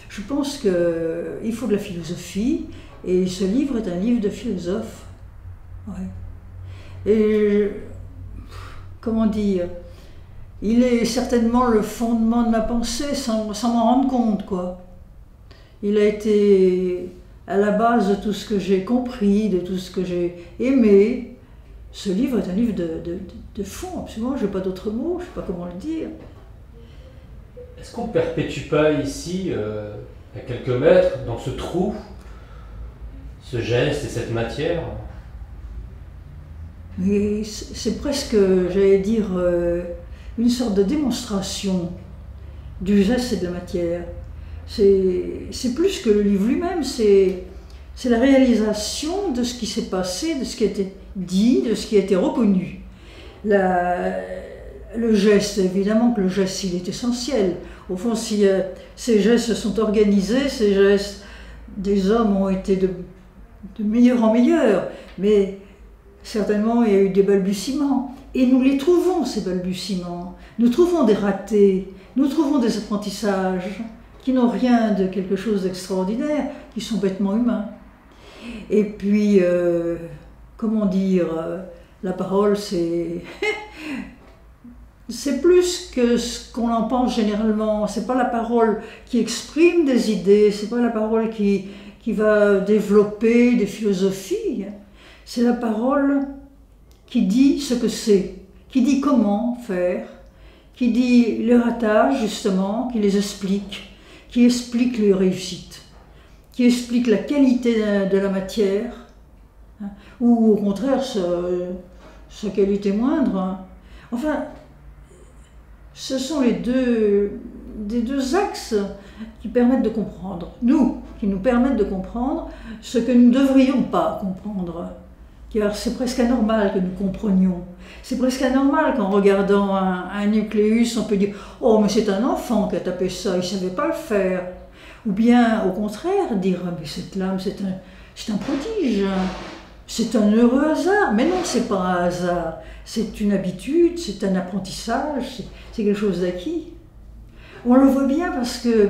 Je pense qu'il faut de la philosophie, et ce livre est un livre de philosophe. Ouais. Et, comment dire, il est certainement le fondement de ma pensée sans m'en rendre compte, quoi. Il a été à la base de tout ce que j'ai compris, de tout ce que j'ai aimé. Ce livre est un livre de fond, absolument, je n'ai pas d'autre mot, je ne sais pas comment le dire. Est-ce qu'on ne perpétue pas ici, à quelques mètres, dans ce trou, ce geste et cette matière? Mais c'est presque, j'allais dire, une sorte de démonstration du geste et de la matière. C'est plus que le livre lui-même, c'est la réalisation de ce qui s'est passé, de ce qui a été dit, de ce qui a été reconnu. Le geste, évidemment que le geste, il est essentiel. Au fond, si ces gestes sont organisés, ces gestes des hommes ont été de meilleur en meilleur, mais certainement il y a eu des balbutiements, et nous les trouvons, ces balbutiements, nous trouvons des ratés, nous trouvons des apprentissages qui n'ont rien de quelque chose d'extraordinaire, qui sont bêtement humains. Et puis, comment dire, la parole c'est... C'est plus que ce qu'on en pense généralement, c'est pas la parole qui exprime des idées, c'est pas la parole qui va développer des philosophies, c'est la parole qui dit ce que c'est, qui dit comment faire, qui dit les ratages justement, qui les explique, qui explique les réussites, qui explique la qualité de la matière, hein, ou au contraire sa qualité moindre, hein. Enfin, ce sont les deux axes qui permettent de comprendre, qui nous permettent de comprendre ce que nous ne devrions pas comprendre. Car c'est presque anormal que nous comprenions. C'est presque anormal qu'en regardant un nucléus, on peut dire « Oh, mais c'est un enfant qui a tapé ça, il ne savait pas le faire ». Ou bien, au contraire, dire « Mais cette lame, c'est un prodige, c'est un heureux hasard ». Mais non, c'est pas un hasard. C'est une habitude, c'est un apprentissage, c'est quelque chose d'acquis. On le voit bien parce que,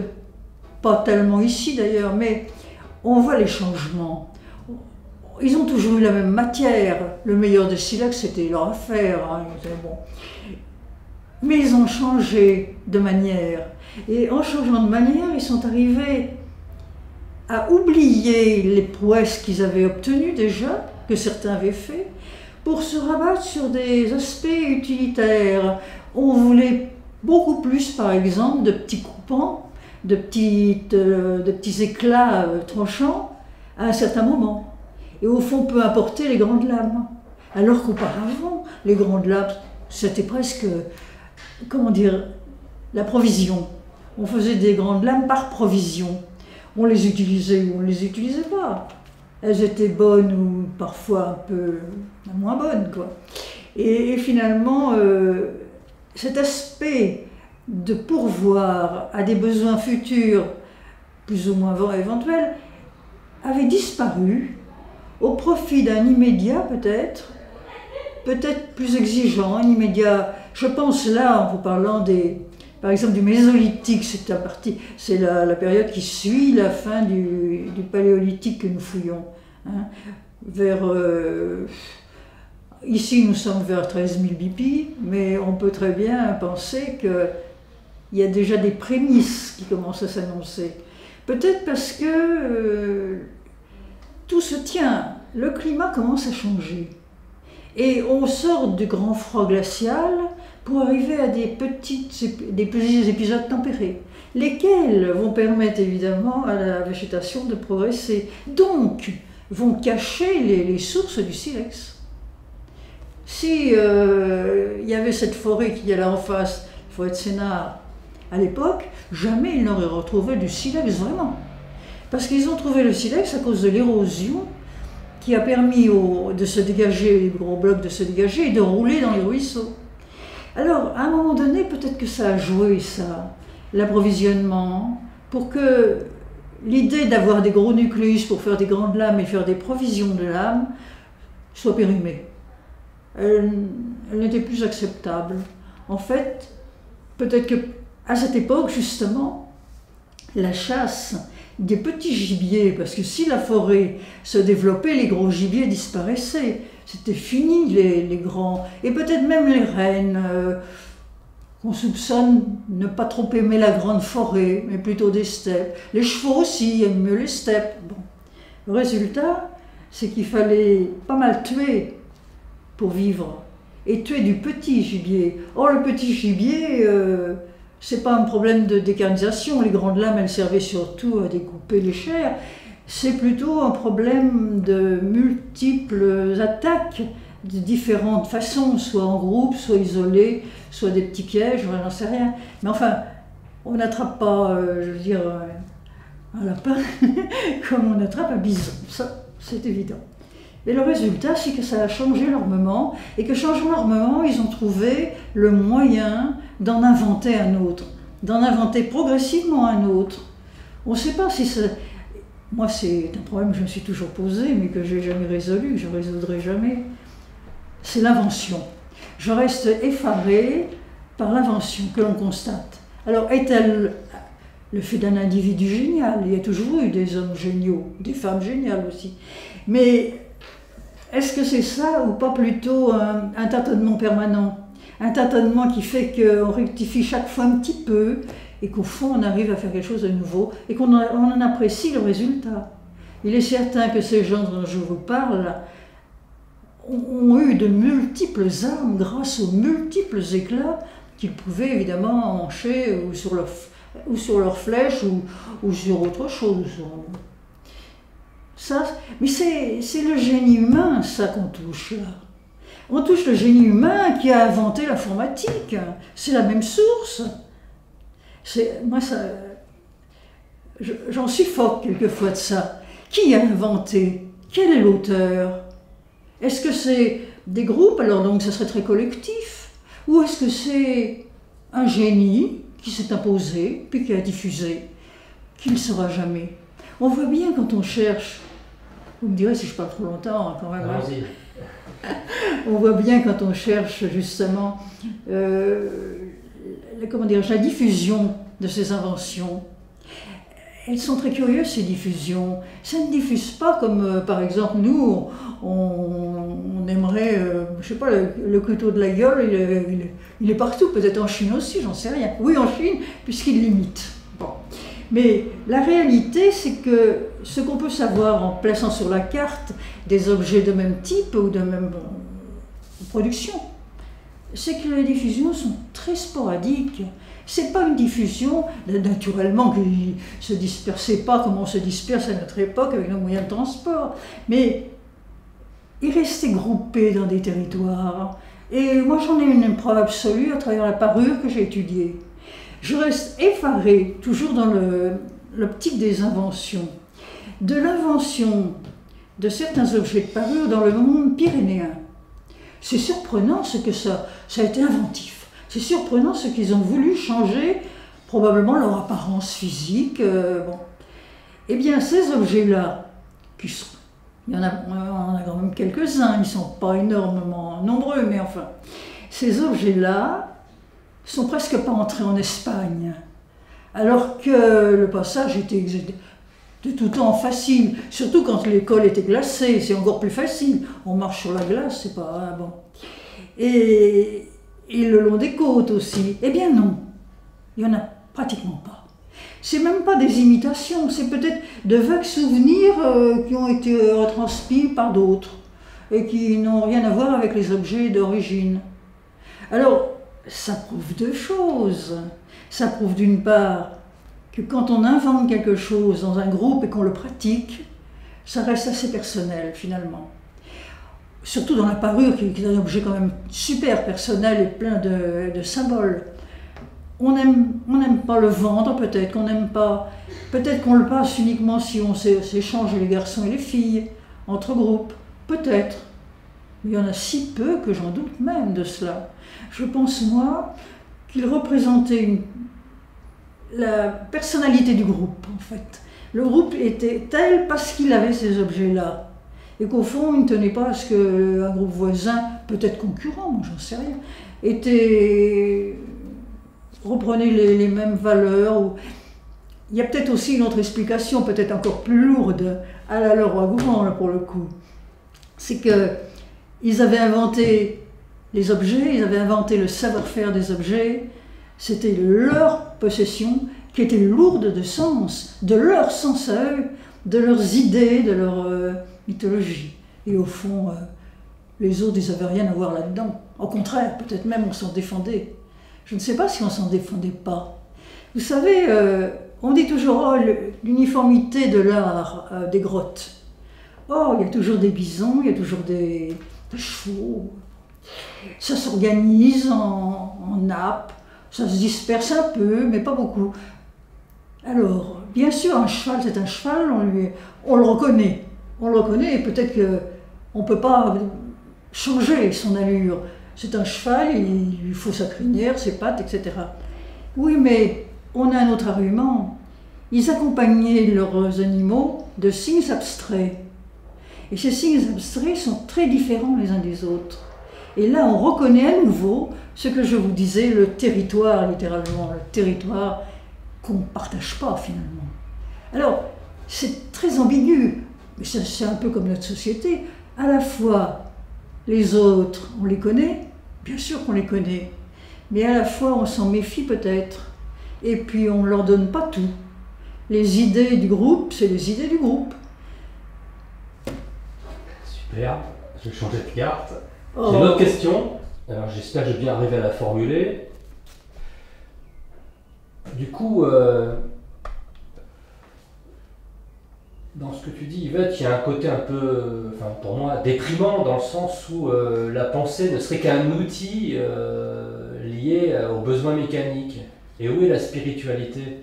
pas tellement ici d'ailleurs, mais on voit les changements. Ils ont toujours eu la même matière. Le meilleur des silex, c'était leur affaire, hein, bon. Mais ils ont changé de manière. Et en changeant de manière, ils sont arrivés à oublier les prouesses qu'ils avaient obtenues déjà, que certains avaient fait, pour se rabattre sur des aspects utilitaires. On voulait beaucoup plus, par exemple, de petits coups pan, de petits éclats tranchants à un certain moment. Et au fond, peut importer les grandes lames. Alors qu'auparavant, les grandes lames, c'était presque, comment dire, la provision. On faisait des grandes lames par provision. On les utilisait ou on ne les utilisait pas. Elles étaient bonnes ou parfois un peu moins bonnes, quoi. Et finalement, cet aspect de pourvoir à des besoins futurs, plus ou moins éventuels, avait disparu au profit d'un immédiat peut-être plus exigeant, un immédiat, je pense là, en vous parlant des... Par exemple, du Mésolithique, c'est la période qui suit la fin du Paléolithique que nous fouillons. Hein, vers, ici, nous sommes vers 13 000 BPI, mais on peut très bien penser qu'il y a déjà des prémices qui commencent à s'annoncer. Peut-être parce que tout se tient, le climat commence à changer. Et on sort du grand froid glacial pour arriver à des petits épisodes tempérés, lesquels vont permettre évidemment à la végétation de progresser, donc vont cacher les sources du silex. Si y avait cette forêt qu'il y a là en face, la forêt de Sénart, à l'époque, jamais ils n'auraient retrouvé du silex vraiment. Parce qu'ils ont trouvé le silex à cause de l'érosion qui a permis de se dégager, les gros blocs de se dégager et de rouler dans les ruisseaux. Alors, à un moment donné, peut-être que ça a joué, ça, l'approvisionnement, pour que l'idée d'avoir des gros nucléus pour faire des grandes lames et faire des provisions de lames soit périmée. Elle n'était plus acceptable. En fait, peut-être qu'à cette époque, justement, la chasse des petits gibiers, parce que si la forêt se développait, les gros gibiers disparaissaient. C'était fini les grands, et peut-être même les rennes, qu'on soupçonne ne pas trop aimer la grande forêt, mais plutôt des steppes. Les chevaux aussi aiment mieux les steppes. Bon. Le résultat, c'est qu'il fallait pas mal tuer pour vivre, et tuer du petit gibier. Or le petit gibier, c'est pas un problème de décarnisation, les grandes lames elles servaient surtout à découper les chairs. C'est plutôt un problème de multiples attaques de différentes façons, soit en groupe, soit isolé, soit des petits pièges, je n'en sais rien. Mais enfin, on n'attrape pas, je veux dire, un lapin comme on attrape un bison, ça c'est évident. Et le résultat, c'est que ça a changé l'armement, et que changeant l'armement, ils ont trouvé le moyen d'en inventer un autre, d'en inventer progressivement un autre. On ne sait pas si ça... Moi, c'est un problème que je me suis toujours posé, mais que je n'ai jamais résolu, que je ne résoudrai jamais. C'est l'invention. Je reste effarée par l'invention que l'on constate. Alors, est-elle le fait d'un individu génial? Il y a toujours eu des hommes géniaux, des femmes géniales aussi. Mais est-ce que c'est ça ou pas plutôt un tâtonnement permanent? Un tâtonnement qui fait qu'on rectifie chaque fois un petit peu, et qu'au fond on arrive à faire quelque chose de nouveau, et qu'on en apprécie le résultat. Il est certain que ces gens dont je vous parle ont eu de multiples armes grâce aux multiples éclats qu'ils pouvaient évidemment encher ou sur leur flèche ou sur autre chose. Ça, mais c'est le génie humain ça qu'on touche là. On touche le génie humain qui a inventé l'informatique, c'est la même source. Moi, j'en suffoque quelquefois de ça. Qui a inventé? Quel est l'auteur? Est-ce que c'est des groupes, alors donc ça serait très collectif? Ou est-ce que c'est un génie qui s'est imposé, puis qui a diffusé, qui ne sera jamais? On voit bien quand on cherche, vous me direz si je parle trop longtemps quand même, vas-y. On voit bien quand on cherche justement... comment dire, la diffusion de ces inventions. Elles sont très curieuses, ces diffusions. Ça ne diffuse pas comme, par exemple, nous, on aimerait, je ne sais pas, le couteau de la gueule, il est partout, peut-être en Chine aussi, j'en sais rien. Oui, en Chine, puisqu'il l'imite. Bon. Mais la réalité, c'est que ce qu'on peut savoir en plaçant sur la carte des objets de même type ou de même production, c'est que les diffusions sont très sporadiques. C'est pas une diffusion, naturellement, qui ne se dispersait pas comme on se disperse à notre époque avec nos moyens de transport, mais ils restaient groupés dans des territoires. Et moi, j'en ai une preuve absolue à travers la parure que j'ai étudiée. Je reste effarée, toujours dans l'optique des inventions, de l'invention de certains objets de parure dans le monde pyrénéen. C'est surprenant ce que ça a été inventif. C'est surprenant ce qu'ils ont voulu changer, probablement leur apparence physique. Bon. Eh bien, ces objets-là, il y en a, on en a quand même quelques-uns, ils ne sont pas énormément nombreux, mais enfin, ces objets-là ne sont presque pas entrés en Espagne, alors que le passage était de tout temps facile, surtout quand l'école était glacée, c'est encore plus facile. On marche sur la glace, c'est pas... Hein, bon. Et le long des côtes aussi. Eh bien non, il n'y en a pratiquement pas. C'est même pas des imitations, c'est peut-être de vagues souvenirs qui ont été retransmis par d'autres et qui n'ont rien à voir avec les objets d'origine. Alors, ça prouve deux choses. Ça prouve d'une part que quand on invente quelque chose dans un groupe et qu'on le pratique, ça reste assez personnel finalement. Surtout dans la parure, qui est un objet quand même super personnel et plein de symboles. On n'aime pas le vendre, peut-être qu'on n'aime pas, peut-être qu'on le passe uniquement si on s'échange les garçons et les filles, entre groupes, peut-être. Il y en a si peu que j'en doute même de cela. Je pense, moi, qu'il représentait la personnalité du groupe, en fait. Le groupe était tel parce qu'il avait ces objets-là. Et qu'au fond, il ne tenait pas à ce qu'un groupe voisin, peut-être concurrent, moi j'en sais rien, reprenait les mêmes valeurs. Ou... Il y a peut-être aussi une autre explication, peut-être encore plus lourde, à la Leroi-Gourhan, pour le coup. C'est qu'ils avaient inventé les objets, ils avaient inventé le savoir-faire des objets, c'était leur possession qui était lourde de sens, de leur sens à eux, de leurs idées, de leur... mythologie. Et au fond, les autres, ils n'avaient rien à voir là-dedans. Au contraire, peut-être même on s'en défendait. Je ne sais pas si on s'en défendait pas. Vous savez, on dit toujours oh, l'uniformité de l'art des grottes. Or, il y a toujours des bisons, il y a toujours des chevaux. Ça s'organise en nappes, ça se disperse un peu, mais pas beaucoup. Alors, bien sûr, un cheval, c'est un cheval, on le reconnaît. On le reconnaît et peut-être qu'on ne peut pas changer son allure. C'est un cheval, il lui faut sa crinière, ses pattes, etc. Oui, mais on a un autre argument. Ils accompagnaient leurs animaux de signes abstraits. Et ces signes abstraits sont très différents les uns des autres. Et là, on reconnaît à nouveau ce que je vous disais, le territoire, littéralement, le territoire qu'on ne partage pas, finalement. Alors, c'est très ambigu. Mais c'est un peu comme notre société, à la fois les autres, on les connaît, bien sûr qu'on les connaît, mais à la fois on s'en méfie peut-être, et puis on ne leur donne pas tout. Les idées du groupe, c'est les idées du groupe. Super, je vais changer de carte. J'ai une autre question, alors j'espère que je vais bien arriver à la formuler. Du coup... Dans ce que tu dis, Yvette, il y a un côté un peu, enfin, pour moi, déprimant, dans le sens où la pensée ne serait qu'un outil lié aux besoins mécaniques. Et où est la spiritualité?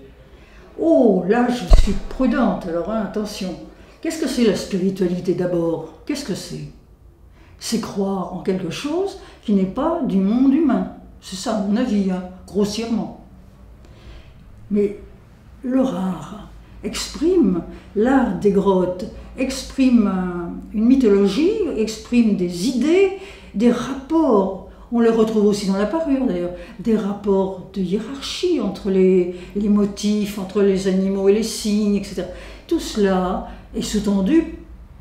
Oh, là, je suis prudente, alors hein, attention. Qu'est-ce que c'est la spiritualité d'abord? Qu'est-ce que c'est? C'est croire en quelque chose qui n'est pas du monde humain. C'est ça, à mon avis, hein, grossièrement. Mais le rare... exprime l'art des grottes, exprime une mythologie, exprime des idées, des rapports, on les retrouve aussi dans la parure d'ailleurs, des rapports de hiérarchie entre les motifs, entre les animaux et les signes, etc. Tout cela est sous-tendu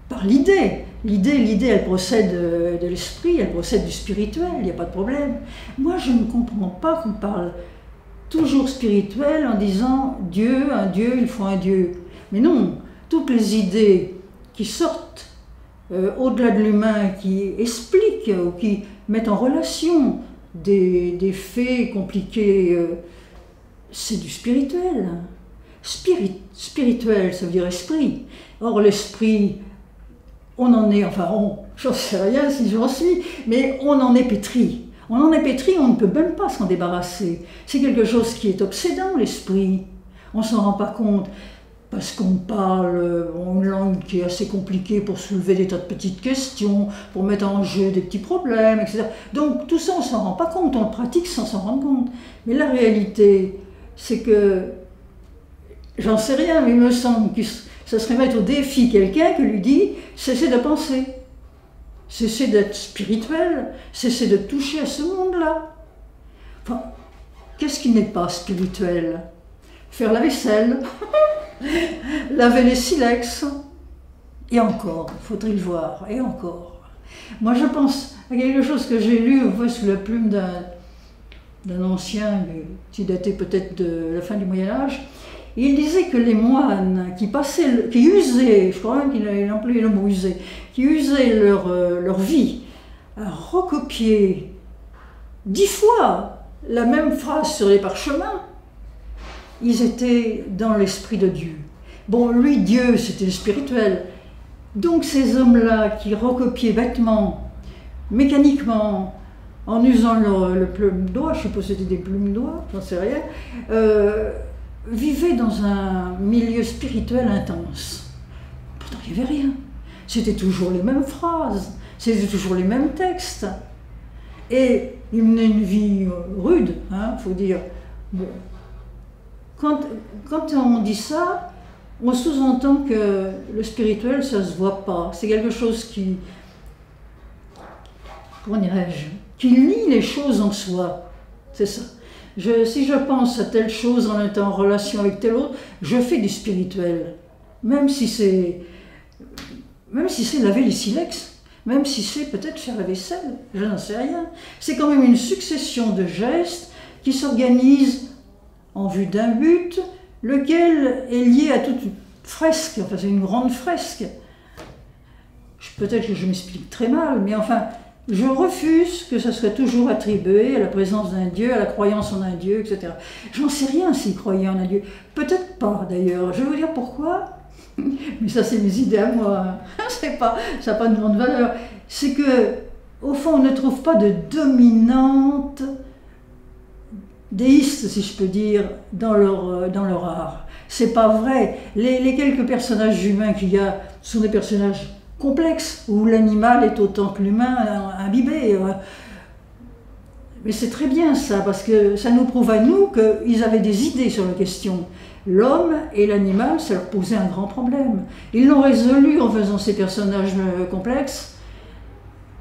par l'idée. L'idée, elle procède de l'esprit, elle procède du spirituel, il n'y a pas de problème. Moi, je ne comprends pas qu'on parle... toujours spirituel en disant « Dieu, un Dieu, il faut un Dieu ». Mais non, toutes les idées qui sortent au-delà de l'humain, qui expliquent ou qui mettent en relation des faits compliqués, c'est du spirituel. Spirituel, ça veut dire esprit. Or l'esprit, on en est, enfin, j'en sais rien si j'en suis, mais on en est pétri. On en est pétri, on ne peut même pas s'en débarrasser. C'est quelque chose qui est obsédant, l'esprit. On ne s'en rend pas compte, parce qu'on parle une langue qui est assez compliquée pour soulever des tas de petites questions, pour mettre en jeu des petits problèmes, etc. Donc tout ça, on ne s'en rend pas compte, on le pratique sans s'en rendre compte. Mais la réalité, c'est que, j'en sais rien, mais il me semble que ça serait mettre au défi quelqu'un qui lui dit « cessez de penser ». Cessez d'être spirituel, cessez de toucher à ce monde-là. Enfin, qu'est-ce qui n'est pas spirituel? Faire la vaisselle, laver les silex, et encore, faudrait-il voir, et encore. Moi je pense à quelque chose que j'ai lu, sous la plume d'un ancien, qui datait peut-être de la fin du Moyen-Âge. Il disait que les moines qui passaient, qui usaient, je crois qu'il a employé le mot user, qui usaient leur vie à recopier 10 fois la même phrase sur les parchemins, ils étaient dans l'esprit de Dieu. Bon, lui, Dieu, c'était spirituel. Donc ces hommes-là qui recopiaient bêtement, mécaniquement, en usant le plume d'oie, je suppose que c'était des plumes d'oie, j'en sais rien, vivaient dans un milieu spirituel intense. Pourtant, il n'y avait rien. C'était toujours les mêmes phrases, c'était toujours les mêmes textes. Et ils menaient une vie rude, hein, faut dire. Bon. Quand on dit ça, on sous-entend que le spirituel, ça ne se voit pas. C'est quelque chose qui, comment dirais-je, qui lie les choses en soi. C'est ça. Si je pense à telle chose en étant en relation avec telle autre, je fais du spirituel. Même si c'est laver les silex, même si c'est peut-être faire la vaisselle, je n'en sais rien. C'est quand même une succession de gestes qui s'organisent en vue d'un but, lequel est lié à toute une fresque, enfin c'est une grande fresque. Peut-être que je m'explique très mal, mais enfin, je refuse que ça soit toujours attribué à la présence d'un Dieu, à la croyance en un Dieu, etc. J'en sais rien s'il croyait en un Dieu. Peut-être pas d'ailleurs. Je vais vous dire pourquoi. Mais ça, c'est mes idées à moi. Ça n'a pas de grande valeur. C'est que, au fond, on ne trouve pas de dominante déiste, si je peux dire, dans leur art. C'est pas vrai. Les quelques personnages humains qu'il y a sont des personnages complexe, où l'animal est autant que l'humain imbibé. Mais c'est très bien ça, parce que ça nous prouve à nous qu'ils avaient des idées sur la question. L'homme et l'animal, ça leur posait un grand problème. Ils l'ont résolu en faisant ces personnages complexes,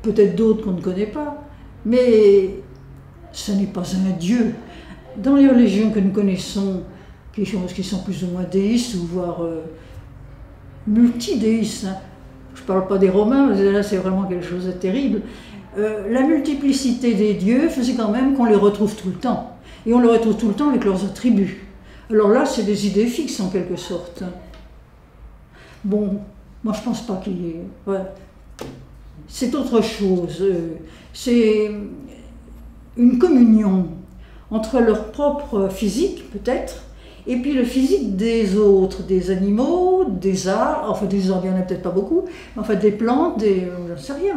peut-être d'autres qu'on ne connaît pas, mais ce n'est pas un dieu. Dans les religions que nous connaissons, qui sont plus ou moins déistes, ou voire multidéistes, hein. Je ne parle pas des Romains, mais là c'est vraiment quelque chose de terrible. La multiplicité des dieux faisait quand même qu'on les retrouve tout le temps. Et on les retrouve tout le temps avec leurs attributs. Alors là, c'est des idées fixes en quelque sorte. Bon, moi je ne pense pas qu'il y ait... Ouais. C'est autre chose. C'est une communion entre leur propre physique, peut-être, et puis le physique des autres, des animaux, des arbres, enfin des arbres, il n'y en a peut-être pas beaucoup, mais enfin des plantes, j'en sais rien.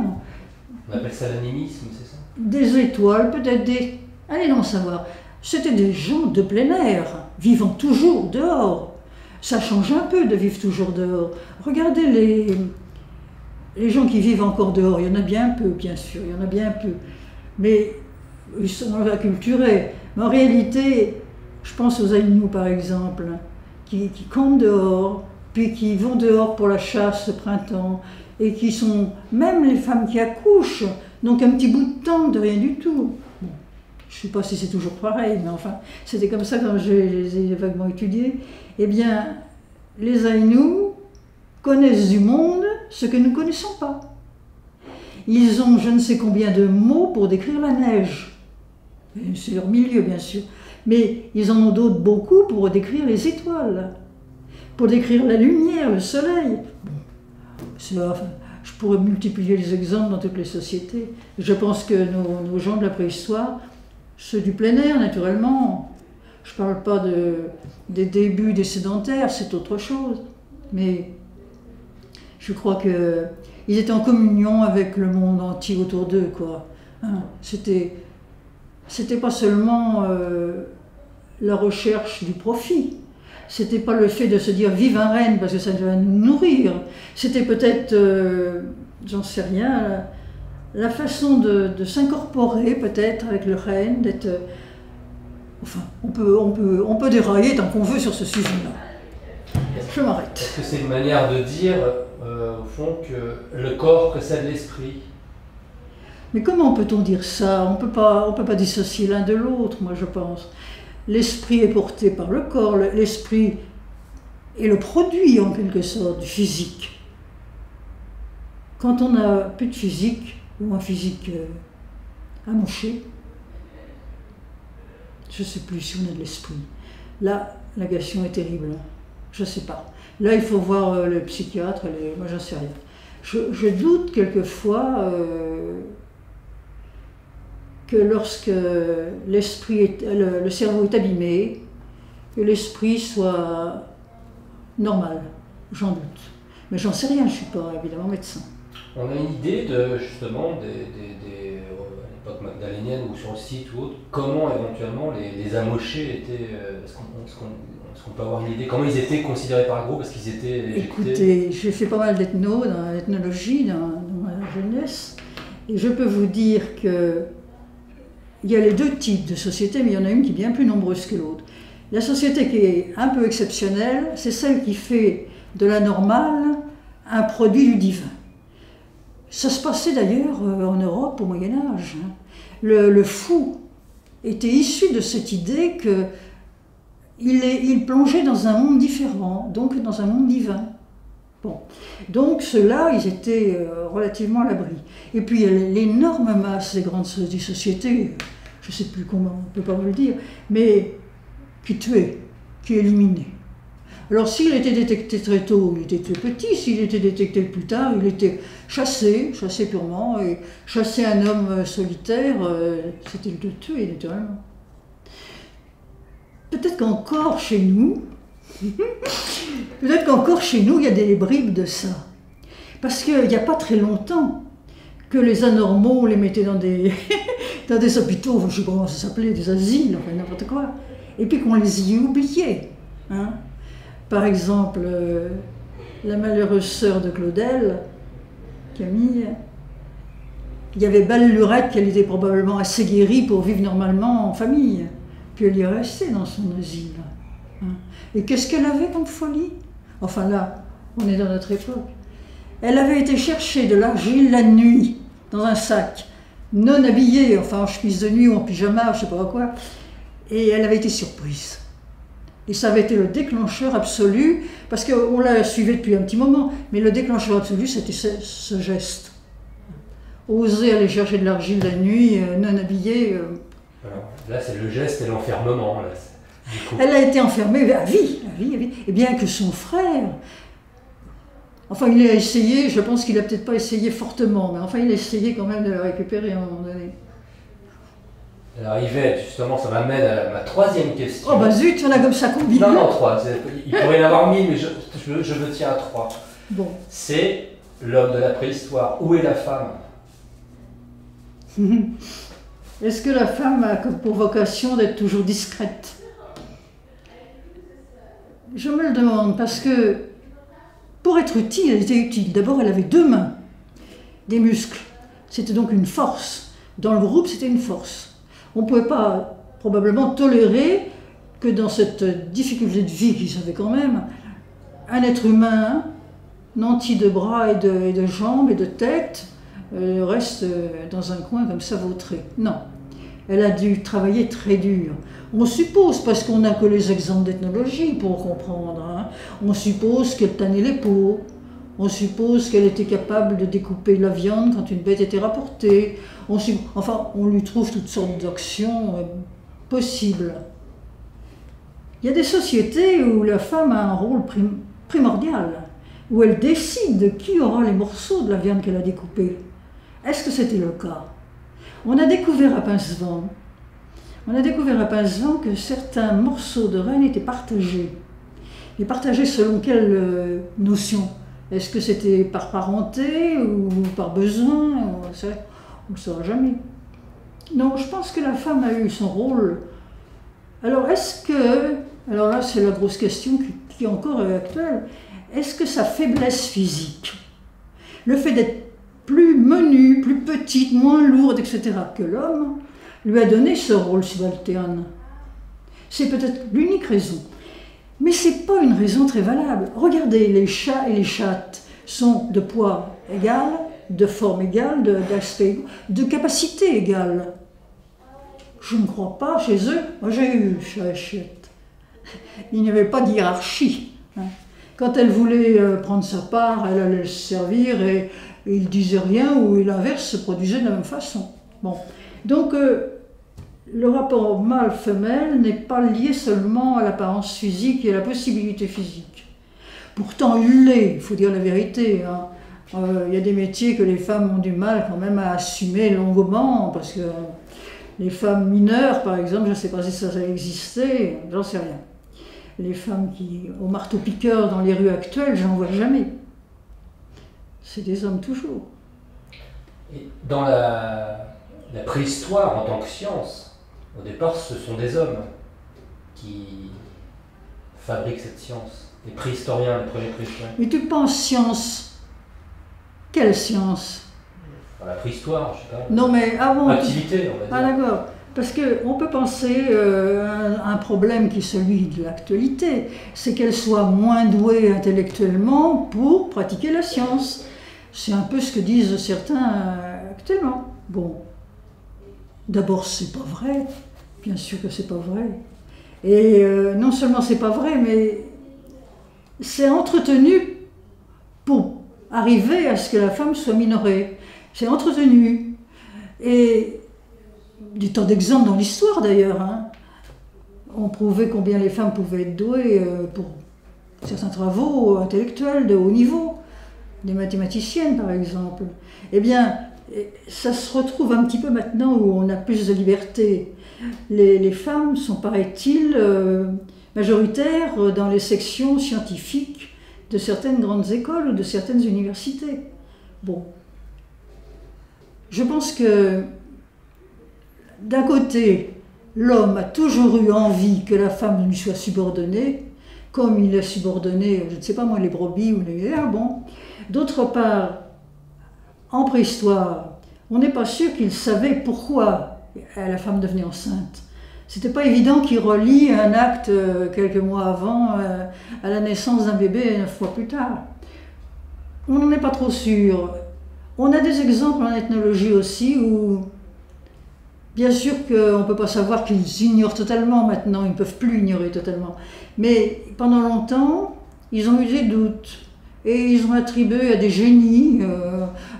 On appelle ça l'animisme, c'est ça? Des étoiles, peut-être des... Allez, non, savoir. C'était des gens de plein air, vivant toujours dehors. Ça change un peu de vivre toujours dehors. Regardez les gens qui vivent encore dehors, il y en a bien peu, bien sûr, il y en a bien peu. Mais ils sont acculturés. Mais en réalité... Je pense aux Aïnou, par exemple, qui campent dehors, puis qui vont dehors pour la chasse au printemps, et qui sont, même les femmes qui accouchent, donc un petit bout de temps de rien du tout. Bon, je ne sais pas si c'est toujours pareil, mais enfin, c'était comme ça quand je les ai vaguement étudiés. Eh bien, les Aïnou connaissent du monde ce que nous ne connaissons pas. Ils ont je ne sais combien de mots pour décrire la neige. C'est leur milieu, bien sûr. Mais ils en ont d'autres beaucoup pour décrire les étoiles, pour décrire la lumière, le soleil. Bon, Je pourrais multiplier les exemples dans toutes les sociétés. Je pense que nos gens de la préhistoire, ceux du plein air naturellement, je ne parle pas des débuts des sédentaires, c'est autre chose, mais je crois qu'ils étaient en communion avec le monde entier autour d'eux, quoi. Hein, c'était pas seulement la recherche du profit, c'était pas le fait de se dire vive un renne parce que ça va nous nourrir, c'était peut-être, j'en sais rien, la façon de s'incorporer peut-être avec le renne, d'être... Enfin, on peut dérailler tant qu'on veut sur ce sujet-là. Je m'arrête. Est-ce que c'est une manière de dire, au fond, que le corps précède l'esprit? Mais comment peut-on dire ça? On peut pas dissocier l'un de l'autre, moi je pense. L'esprit est porté par le corps, l'esprit est le produit en quelque sorte du physique. Quand on n'a plus de physique, ou un physique amoché, je ne sais plus si on a de l'esprit. Là, la question est terrible. Je ne sais pas. Là, il faut voir le psychiatre. Moi, j'en sais rien. Je doute quelquefois que lorsque le cerveau est abîmé, que l'esprit soit normal. J'en doute. Mais j'en sais rien. Je ne suis pas évidemment médecin. On a une idée de justement magdalénienne ou sur le site ou autre, comment éventuellement les amochés étaient, est-ce qu'on peut avoir une idée, comment ils étaient considérés par le groupe, parce qu'ils étaient éjectés? Écoutez, j'ai fait pas mal d'ethno, d'ethnologie, dans la jeunesse, et je peux vous dire que il y a les deux types de sociétés, mais il y en a une qui est bien plus nombreuse que l'autre. La société qui est un peu exceptionnelle, c'est celle qui fait de la normale un produit du divin. Ça se passait d'ailleurs en Europe au Moyen-Âge. Le fou était issu de cette idée qu'il plongeait dans un monde différent, donc dans un monde divin. Bon. Donc ceux-là, ils étaient relativement à l'abri. Et puis l'énorme masse des grandes sociétés, je ne sais plus comment, on ne peut pas vous le dire, mais qui tuaient, qui éliminaient. Alors s'il était détecté très tôt, il était très petit, s'il était détecté plus tard, il était chassé purement, et chasser un homme solitaire, c'était le tuer naturellement. Peut-être qu'encore chez nous, il y a des bribes de ça. Parce qu'il n'y a pas très longtemps que les anormaux, on les mettait dans des, dans des hôpitaux, je ne sais pas comment ça s'appelait, des asiles, enfin n'importe quoi, et puis qu'on les y oubliait. Hein. Par exemple, la malheureuse sœur de Claudel, Camille, il y avait belle lurette qu'elle était probablement assez guérie pour vivre normalement en famille. Puis elle y est restée dans son asile. Hein. Et qu'est-ce qu'elle avait comme folie? Enfin là, on est dans notre époque. Elle avait été chercher de l'argile la nuit, dans un sac, non habillée, enfin en chemise de nuit ou en pyjama, je ne sais pas quoi. Et elle avait été surprise. Et ça avait été le déclencheur absolu, parce qu'on la suivait depuis un petit moment, mais le déclencheur absolu, c'était ce geste. Oser aller chercher de l'argile la nuit, non habillée. Là, c'est le geste et l'enfermement. Elle a été enfermée à vie. Et bien que son frère, enfin, il a essayé, je pense qu'il n'a peut-être pas essayé fortement, mais enfin, il a essayé quand même de la récupérer à un moment donné. Alors Yvette, justement, ça m'amène à ma troisième question. Oh bah zut, on a comme ça combien? Non, trois. Il pourrait y en avoir 1000, mais je me tiens à 3. Bon. C'est l'homme de la préhistoire. Où est la femme? Est-ce que la femme a comme pour vocation d'être toujours discrète? Je me le demande, parce que pour être utile, elle était utile. D'abord, elle avait 2 mains, des muscles. C'était donc une force. Dans le groupe, c'était une force. On ne pouvait pas probablement tolérer que dans cette difficulté de vie qu'ils avaient quand même, un être humain nanti de bras et de jambes et de tête reste dans un coin comme ça vautré. Non, elle a dû travailler très dur. On suppose, parce qu'on n'a que les exemples d'ethnologie pour comprendre, hein, on suppose qu'elle tannait les peaux, on suppose qu'elle était capable de découper la viande quand une bête était rapportée. Enfin, on lui trouve toutes sortes d'actions possibles. Il y a des sociétés où la femme a un rôle primordial. où elle décide qui aura les morceaux de la viande qu'elle a découpée. Est-ce que c'était le cas? On a découvert à Pincevent que certains morceaux de renne étaient partagés. Et partagés selon quelle notion? Est-ce que c'était par parenté ou par besoin? On ne le saura jamais. Non, je pense que la femme a eu son rôle. Alors est-ce que, alors là c'est la grosse question qui encore est actuelle, est-ce que sa faiblesse physique, le fait d'être plus menue, plus petite, moins lourde, etc. que l'homme, lui a donné ce rôle subalterne? C'est peut-être l'unique raison. Mais ce n'est pas une raison très valable. Regardez, les chats et les chattes sont de poids égal, de forme égale, d'aspect égal, de capacité égale. Je ne crois pas, chez eux, moi j'ai eu le chat et chatte. Il n'y avait pas de hiérarchie. Quand elle voulait prendre sa part, elle allait se servir et il ne disait rien, ou l'inverse se produisait de la même façon. Bon. Donc, le rapport mâle-femelle n'est pas lié seulement à l'apparence physique et à la possibilité physique. Pourtant, il l'est, il faut dire la vérité. Hein. Il y a des métiers que les femmes ont du mal quand même à assumer longuement, parce que les femmes mineures, par exemple, je ne sais pas si ça existait, j'en sais rien. Les femmes qui au marteau-piqueur dans les rues actuelles, j'en vois jamais. C'est des hommes toujours. Et dans la préhistoire en tant que science, au départ, ce sont des hommes qui fabriquent cette science. Les préhistoriens, les premiers préhistoriens. Mais tu penses science? Quelle science? La préhistoire, je sais pas. Non mais avant... Activité, on va dire. Ah d'accord. Parce qu'on peut penser un problème qui est celui de l'actualité, c'est qu'elle soit moins douée intellectuellement pour pratiquer la science. C'est un peu ce que disent certains actuellement. Bon, d'abord c'est pas vrai, bien sûr que c'est pas vrai. Et non seulement c'est pas vrai, mais c'est entretenu pour arriver à ce que la femme soit minorée. C'est entretenu. Et du temps d'exemple dans l'histoire d'ailleurs, hein. On prouvait combien les femmes pouvaient être douées pour certains travaux intellectuels de haut niveau, des mathématiciennes par exemple. Eh bien, ça se retrouve un petit peu maintenant où on a plus de liberté. Les femmes sont, paraît-il, majoritaires dans les sections scientifiques de certaines grandes écoles ou de certaines universités. Bon, je pense que d'un côté, l'homme a toujours eu envie que la femme lui soit subordonnée, comme il a subordonné, je ne sais pas moi, les brebis ou les herbes. D'autre part, en préhistoire, on n'est pas sûr qu'il savait pourquoi la femme devenait enceinte. C'était pas évident qu'il relie un acte quelques mois avant à la naissance d'un bébé 9 mois plus tard. On n'en est pas trop sûr. On a des exemples en ethnologie aussi où... Bien sûr qu'on ne peut pas savoir qu'ils ignorent totalement maintenant, ils ne peuvent plus ignorer totalement. Mais pendant longtemps, ils ont eu des doutes et ils ont attribué à des génies,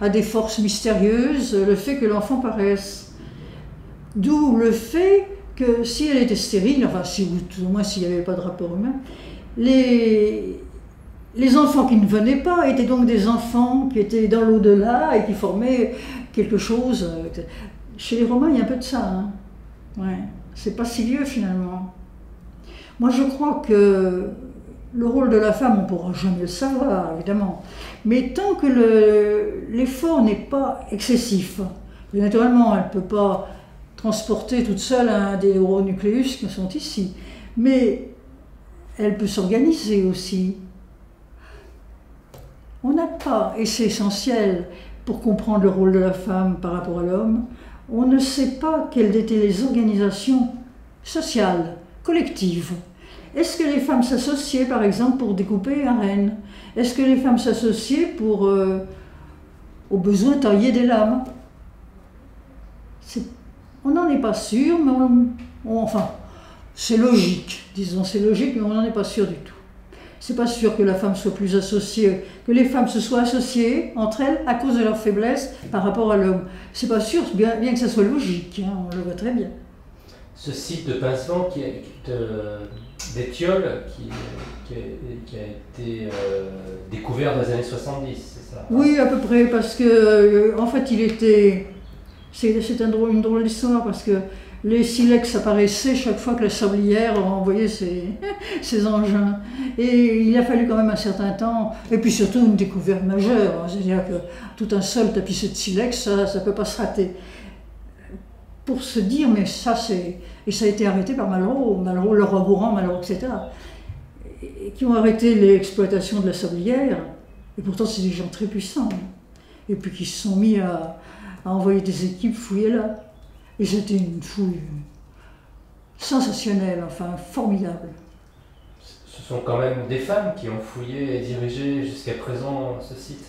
à des forces mystérieuses, le fait que l'enfant paraisse. D'où le fait que si elle était stérile, enfin ou au moins s'il n'y avait pas de rapport humain, les enfants qui ne venaient pas étaient donc des enfants qui étaient dans l'au-delà et qui formaient quelque chose. Chez les Romains, il y a un peu de ça. Hein. Ouais. C'est pas si vieux finalement. Moi, je crois que le rôle de la femme, on ne pourra jamais le savoir, évidemment. Mais tant que l'effort n'est pas excessif, naturellement, elle ne peut pas transporter toute seule un des neuronucléus qui sont ici. Mais elle peut s'organiser aussi. On n'a pas, et c'est essentiel pour comprendre le rôle de la femme par rapport à l'homme, on ne sait pas quelles étaient les organisations sociales, collectives. Est-ce que les femmes s'associaient, par exemple, pour découper un renne? Est-ce que les femmes s'associaient pour, au besoin, tailler des lames? On n'en est pas sûr, mais enfin, c'est logique, disons, c'est logique, mais on n'en est pas sûr du tout. C'est pas sûr que la femme soit plus associée, que les femmes se soient associées entre elles à cause de leur faiblesse par rapport à l'homme. C'est pas sûr, bien que ça soit logique, hein, on le voit très bien. Ce site de Pincevent d'Étiolles qui a été découvert dans les années 70, c'est ça? Oui, à peu près, parce que en fait il était... C'est une drôle d'histoire, parce que les silex apparaissaient chaque fois que la sablière envoyait ses engins. Et il a fallu quand même un certain temps, et puis surtout une découverte majeure, c'est-à-dire que tout un sol tapissé de silex, ça ne peut pas se rater. Pour se dire, mais ça c'est... Et ça a été arrêté par Malraux, Leroi-Gourhan, Malraux, etc. Et qui ont arrêté l'exploitation de la sablière, et pourtant c'est des gens très puissants, et puis qui se sont mis à envoyer des équipes fouiller là. Et c'était une fouille sensationnelle, enfin formidable. Ce sont quand même des femmes qui ont fouillé et dirigé jusqu'à présent ce site?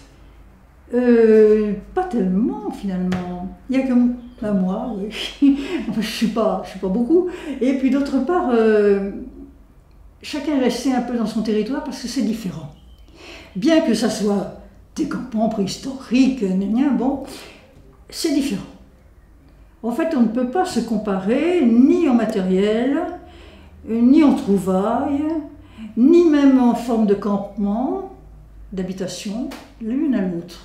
Pas tellement finalement. Il n'y a que moi, oui. Enfin, je suis pas beaucoup. Et puis d'autre part, chacun restait un peu dans son territoire parce que c'est différent. Bien que ça soit des campements préhistoriques, bon, c'est différent. En fait, on ne peut pas se comparer ni en matériel, ni en trouvailles, ni même en forme de campement, d'habitation, l'une à l'autre.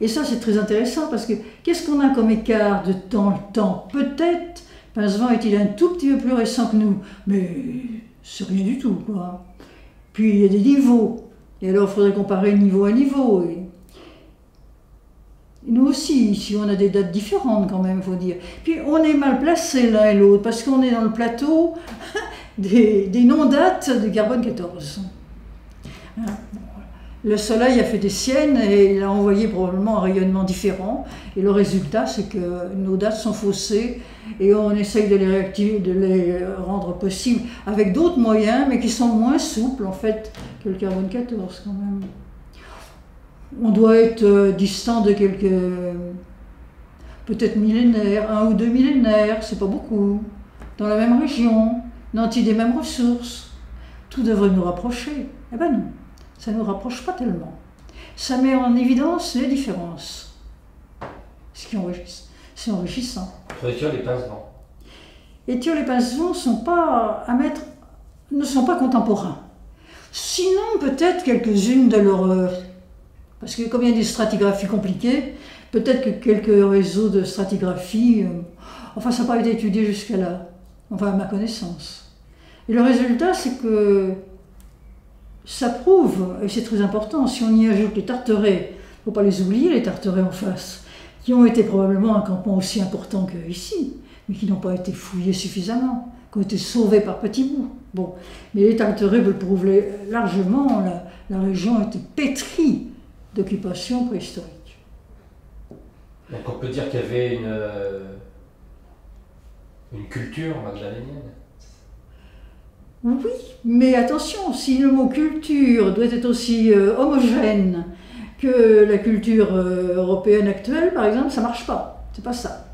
Et ça, c'est très intéressant parce que qu'est-ce qu'on a comme écart de temps en temps? Peut-être, Pincevent est-il un tout petit peu plus récent que nous, mais c'est rien du tout, quoi. Puis il y a des niveaux, et alors il faudrait comparer niveau à niveau. Et nous aussi, ici, on a des dates différentes quand même, il faut dire. Puis on est mal placés l'un et l'autre, parce qu'on est dans le plateau des non-dates du carbone 14. Le soleil a fait des siennes et il a envoyé probablement un rayonnement différent. Et le résultat, c'est que nos dates sont faussées et on essaye de les réactiver, de les rendre possibles avec d'autres moyens, mais qui sont moins souples en fait que le carbone 14 quand même. On doit être distant de quelques, peut-être millénaires, 1 ou 2 millénaires, c'est pas beaucoup, dans la même région, nantis des mêmes ressources. Tout devrait nous rapprocher. Eh ben non, ça ne nous rapproche pas tellement. Ça met en évidence les différences, ce qui enrichit, c'est enrichissant. Étiolles et Pincevent. Étiolles et Pincevent ne sont pas contemporains. Sinon, peut-être quelques-unes de leurs... Parce que comme il y a des stratigraphies compliquées, peut-être que quelques réseaux de stratigraphie, enfin ça n'a pas été étudié jusqu'à là, enfin à ma connaissance. Et le résultat c'est que ça prouve, et c'est très important, si on y ajoute les Tarterêts, il ne faut pas les oublier les Tarterêts en face, qui ont été probablement un campement aussi important qu'ici, mais qui n'ont pas été fouillés suffisamment, qui ont été sauvés par petits bouts. Bon, mais les Tarterêts le prouvent largement, la région était pétrie d'occupation préhistorique. Donc on peut dire qu'il y avait une culture magdalénienne? Oui, mais attention, si le mot culture doit être aussi homogène que la culture européenne actuelle, par exemple, ça ne marche pas. C'est pas ça.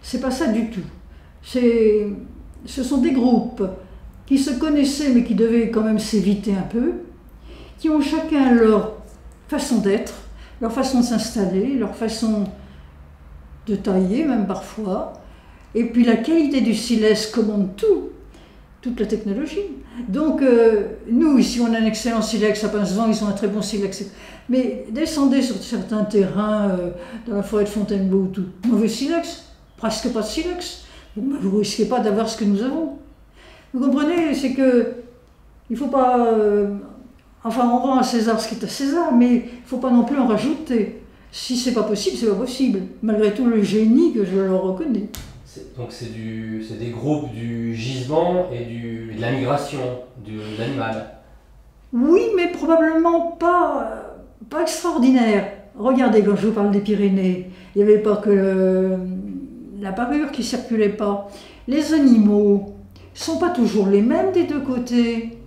C'est pas ça du tout. Ce sont des groupes qui se connaissaient mais qui devaient quand même s'éviter un peu, qui ont chacun leur façon d'être, leur façon de s'installer, leur façon de tailler même parfois, et puis la qualité du silex commande tout, toute la technologie. Donc nous ici on a un excellent silex à Pincevent, ils ont un très bon silex, mais descendez sur certains terrains dans la forêt de Fontainebleau, tout mauvais silex, presque pas de silex, vous risquez pas d'avoir ce que nous avons. Vous comprenez, c'est que il faut pas... Enfin, on rend à César ce qui est à César, mais il ne faut pas non plus en rajouter. Si c'est pas possible, c'est pas possible. Malgré tout le génie que je leur reconnais. Donc c'est des groupes du gisement et de la migration de l'animal. Oui, mais probablement pas extraordinaire. Regardez, quand je vous parle des Pyrénées, il n'y avait pas que la parure qui circulait pas. Les animaux ne sont pas toujours les mêmes des deux côtés.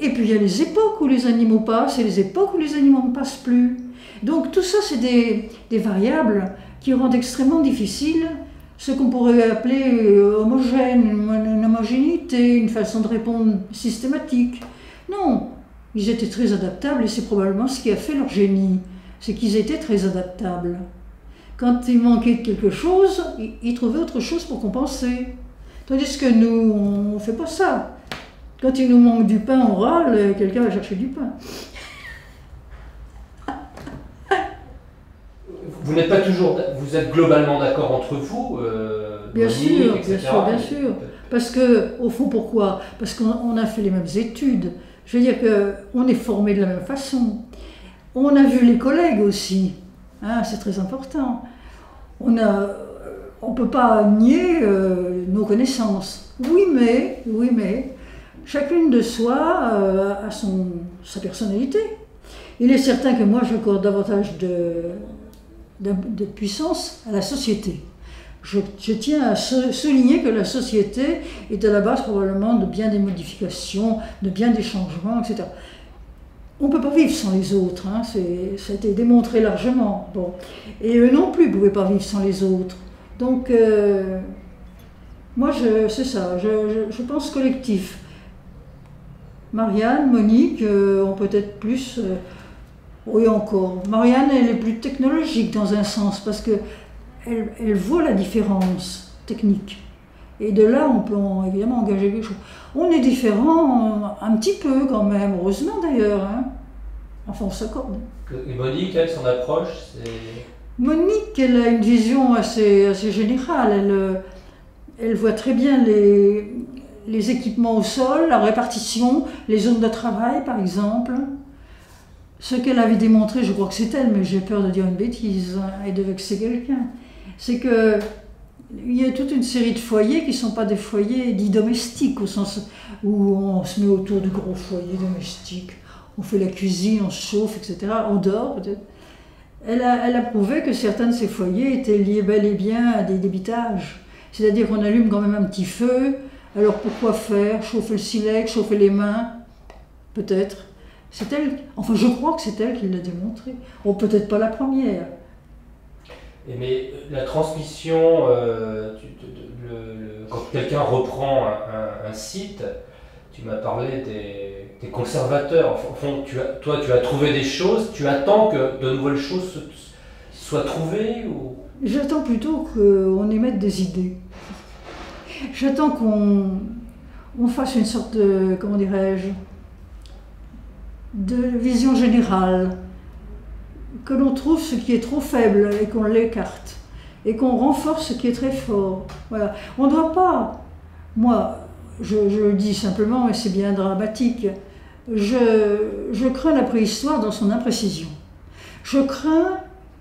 Et puis il y a les époques où les animaux passent et les époques où les animaux ne passent plus. Donc tout ça, c'est des variables qui rendent extrêmement difficile ce qu'on pourrait appeler homogène, une homogénéité, une façon de répondre systématique. Non, ils étaient très adaptables et c'est probablement ce qui a fait leur génie, c'est qu'ils étaient très adaptables. Quand il manquait de quelque chose, ils trouvaient autre chose pour compenser. Tandis que nous, on ne fait pas ça. Quand il nous manque du pain, on râle, quelqu'un va chercher du pain. Vous n'êtes pas toujours, vous êtes globalement d'accord entre vous bien sûr. Parce que, au fond, pourquoi? Parce qu'on a fait les mêmes études. Je veux dire qu'on est formé de la même façon. On a vu les collègues aussi, hein, c'est très important. On ne peut pas nier nos connaissances. Oui mais, chacune de soi a sa personnalité. Il est certain que moi j'accorde davantage de puissance à la société. Je tiens à souligner que la société est à la base probablement de bien des modifications, de bien des changements, etc. On ne peut pas vivre sans les autres, hein, ça a été démontré largement. Bon. Et eux non plus ne pouvaient pas vivre sans les autres. Donc, moi, c'est ça, je pense collectif. Marianne, Monique ont peut-être plus... oui, encore. Marianne, elle est plus technologique dans un sens, parce qu'elle voit la différence technique. Et de là, on peut évidemment engager quelque chose. On est différents un petit peu quand même, heureusement d'ailleurs. Hein. Enfin, on s'accorde. Et Monique, elle, son approche, c'est... Monique, elle a une vision assez générale. Elle voit très bien les équipements au sol, la répartition, les zones de travail, par exemple. Ce qu'elle avait démontré, je crois que c'est elle, mais j'ai peur de dire une bêtise et de vexer quelqu'un, c'est que... Il y a toute une série de foyers qui ne sont pas des foyers dits domestiques, au sens où on se met autour du gros foyer domestique, on fait la cuisine, on se chauffe, etc., on dort peut-être. Elle a prouvé que certains de ces foyers étaient liés bel et bien à des débitages. C'est-à-dire qu'on allume quand même un petit feu, alors pourquoi faire? Chauffer le silex, chauffer les mains? Peut-être. C'est elle, enfin je crois que c'est elle qui l'a démontré. Bon, peut-être pas la première. Mais la transmission, quand quelqu'un reprend un site, tu m'as parlé des conservateurs. Enfin, toi, tu as trouvé des choses, tu attends que de nouvelles choses soient trouvées ou... J'attends plutôt qu'on émette des idées. J'attends qu'on fasse une sorte de, comment dirais-je, de vision générale. Que l'on trouve ce qui est trop faible et qu'on l'écarte, et qu'on renforce ce qui est très fort. Voilà. On ne doit pas, moi, je le dis simplement, et c'est bien dramatique, je crains la préhistoire dans son imprécision. Je crains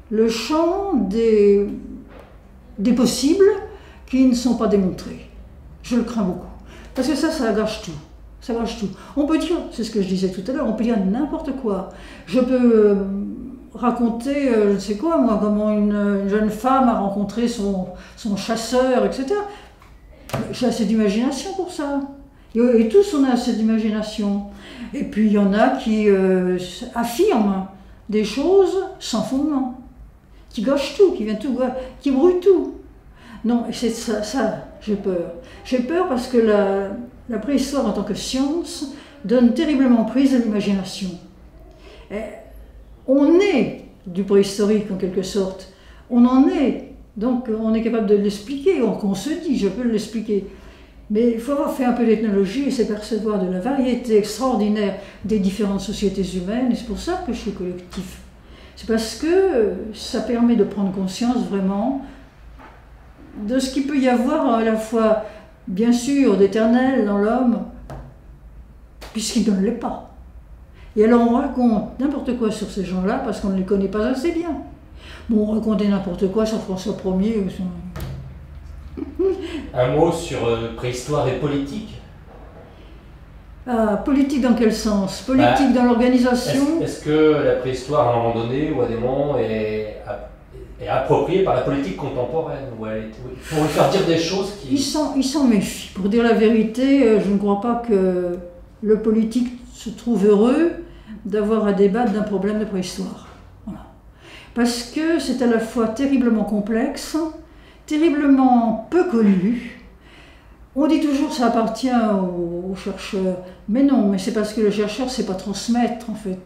le champ des possibles qui ne sont pas démontrés. Je le crains beaucoup. Parce que ça gâche tout. Ça gâche tout. On peut dire, c'est ce que je disais tout à l'heure, on peut dire n'importe quoi. Je peux... raconter, je ne sais quoi, moi, comment une jeune femme a rencontré son chasseur, etc. J'ai assez d'imagination pour ça. Et tous, on a assez d'imagination. Et puis, il y en a qui affirment des choses sans fondement, qui gâchent tout, qui viennent tout, qui brouillent tout. Non, c'est ça j'ai peur. J'ai peur parce que la préhistoire, en tant que science, donne terriblement prise à l'imagination. On est du préhistorique, en quelque sorte. On en est. Donc, on est capable de l'expliquer. On se dit, je peux l'expliquer. Mais il faut avoir fait un peu d'ethnologie et s'apercevoir de la variété extraordinaire des différentes sociétés humaines. Et c'est pour ça que je suis collectif. C'est parce que ça permet de prendre conscience, vraiment, de ce qu'il peut y avoir à la fois, bien sûr, d'éternel dans l'homme, puisqu'il ne l'est pas. Et alors on raconte n'importe quoi sur ces gens-là parce qu'on ne les connaît pas assez bien. Bon, on racontait n'importe quoi sur François Ier ou sur... Un mot sur préhistoire et politique. Ah, politique dans quel sens? Politique dans l'organisation. Est-ce que la préhistoire, à un moment donné ou à des moments, est appropriée par la politique contemporaine? Pour lui faire dire des choses qui... Ils s'en méfient. Pour dire la vérité, je ne crois pas que le politique se trouve heureux d'avoir à débattre d'un problème de préhistoire. Voilà. Parce que c'est à la fois terriblement complexe, terriblement peu connu. On dit toujours que ça appartient aux chercheurs, mais non, mais c'est parce que le chercheur ne sait pas transmettre en fait.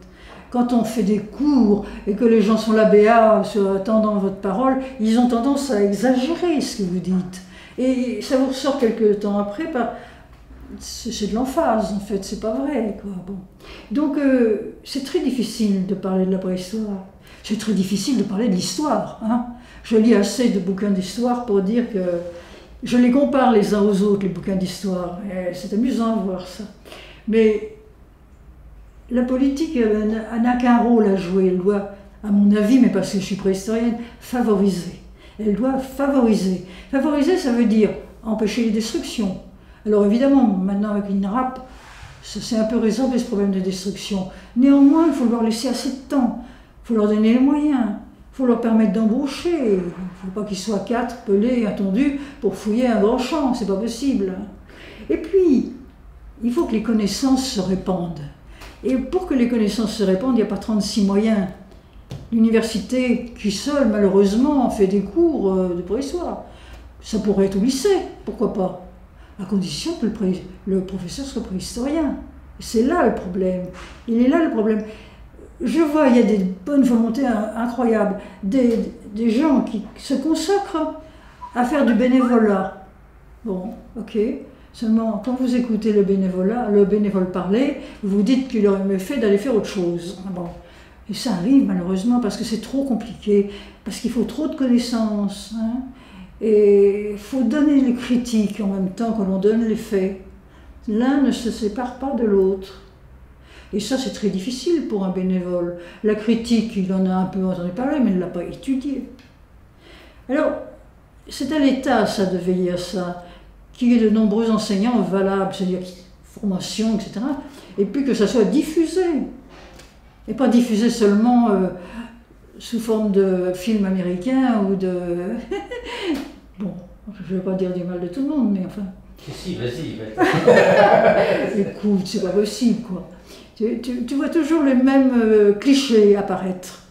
Quand on fait des cours et que les gens sont là béats, attendant votre parole, ils ont tendance à exagérer ce que vous dites. Et ça vous ressort quelques temps après par c'est de l'emphase, en fait, c'est pas vrai, quoi. Bon. Donc, c'est très difficile de parler de la préhistoire. C'est très difficile de parler de l'histoire. Hein. Je lis assez de bouquins d'histoire pour dire que je les compare les uns aux autres, les bouquins d'histoire. C'est amusant de voir ça. Mais la politique n'a qu'un rôle à jouer. Elle doit, à mon avis, mais parce que je suis préhistorienne, favoriser. Elle doit favoriser. Favoriser, ça veut dire empêcher les destructions. Alors évidemment, maintenant avec l'INRAP, c'est un peu résorbé ce problème de destruction. Néanmoins, il faut leur laisser assez de temps. Il faut leur donner les moyens. Il faut leur permettre d'embaucher. Il ne faut pas qu'ils soient quatre, pelés, attendus, pour fouiller un grand champ. C'est pas possible. Et puis, il faut que les connaissances se répandent. Et pour que les connaissances se répandent, il n'y a pas 36 moyens. L'université, qui seule, malheureusement, fait des cours de préhistoire. Ça pourrait être au lycée, pourquoi pas, à condition que le professeur soit préhistorien. C'est là le problème. Il est là le problème. Je vois, il y a des bonnes volontés incroyables, des gens qui se consacrent à faire du bénévolat. Bon, ok. Seulement, quand vous écoutez le bénévole parler, vous vous dites qu'il aurait mieux fait d'aller faire autre chose. Bon. Et ça arrive malheureusement parce que c'est trop compliqué, parce qu'il faut trop de connaissances. Hein. Et il faut donner les critiques en même temps que l'on donne les faits. L'un ne se sépare pas de l'autre. Et ça, c'est très difficile pour un bénévole. La critique, il en a un peu entendu parler, mais il ne l'a pas étudiée. Alors, c'est à l'État, ça, de veiller à ça, qu'il y ait de nombreux enseignants valables, c'est-à-dire formation, etc. Et puis que ça soit diffusé. Et pas diffusé seulement sous forme de films américains ou de... Bon, je ne vais pas dire du mal de tout le monde, mais enfin... Si, vas-y, vas-y. Écoute, c'est pas possible, quoi. Tu vois toujours les mêmes clichés apparaître.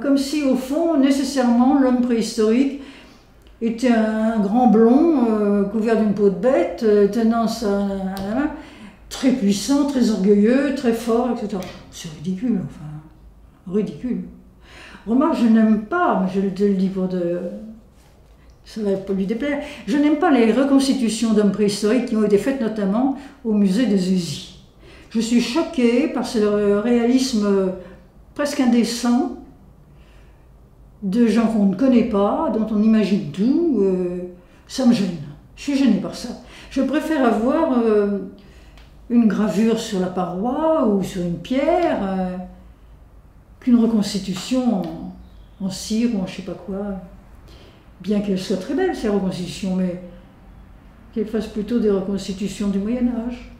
Comme si, au fond, nécessairement, l'homme préhistorique était un grand blond, couvert d'une peau de bête, tenant sa main, très puissant, très orgueilleux, très fort, etc. C'est ridicule, enfin. Ridicule. Remarque, je n'aime pas, mais je te le dis pour de... Ça va pas lui déplaire. Je n'aime pas les reconstitutions d'hommes préhistoriques qui ont été faites notamment au musée de Zuzi. Je suis choquée par ce réalisme presque indécent de gens qu'on ne connaît pas, dont on imagine tout. Ça me gêne. Je suis gênée par ça. Je préfère avoir une gravure sur la paroi ou sur une pierre qu'une reconstitution en cire ou en je ne sais pas quoi. Bien qu'elles soient très belles, ces reconstitutions, mais qu'elles fassent plutôt des reconstitutions du Moyen-Âge.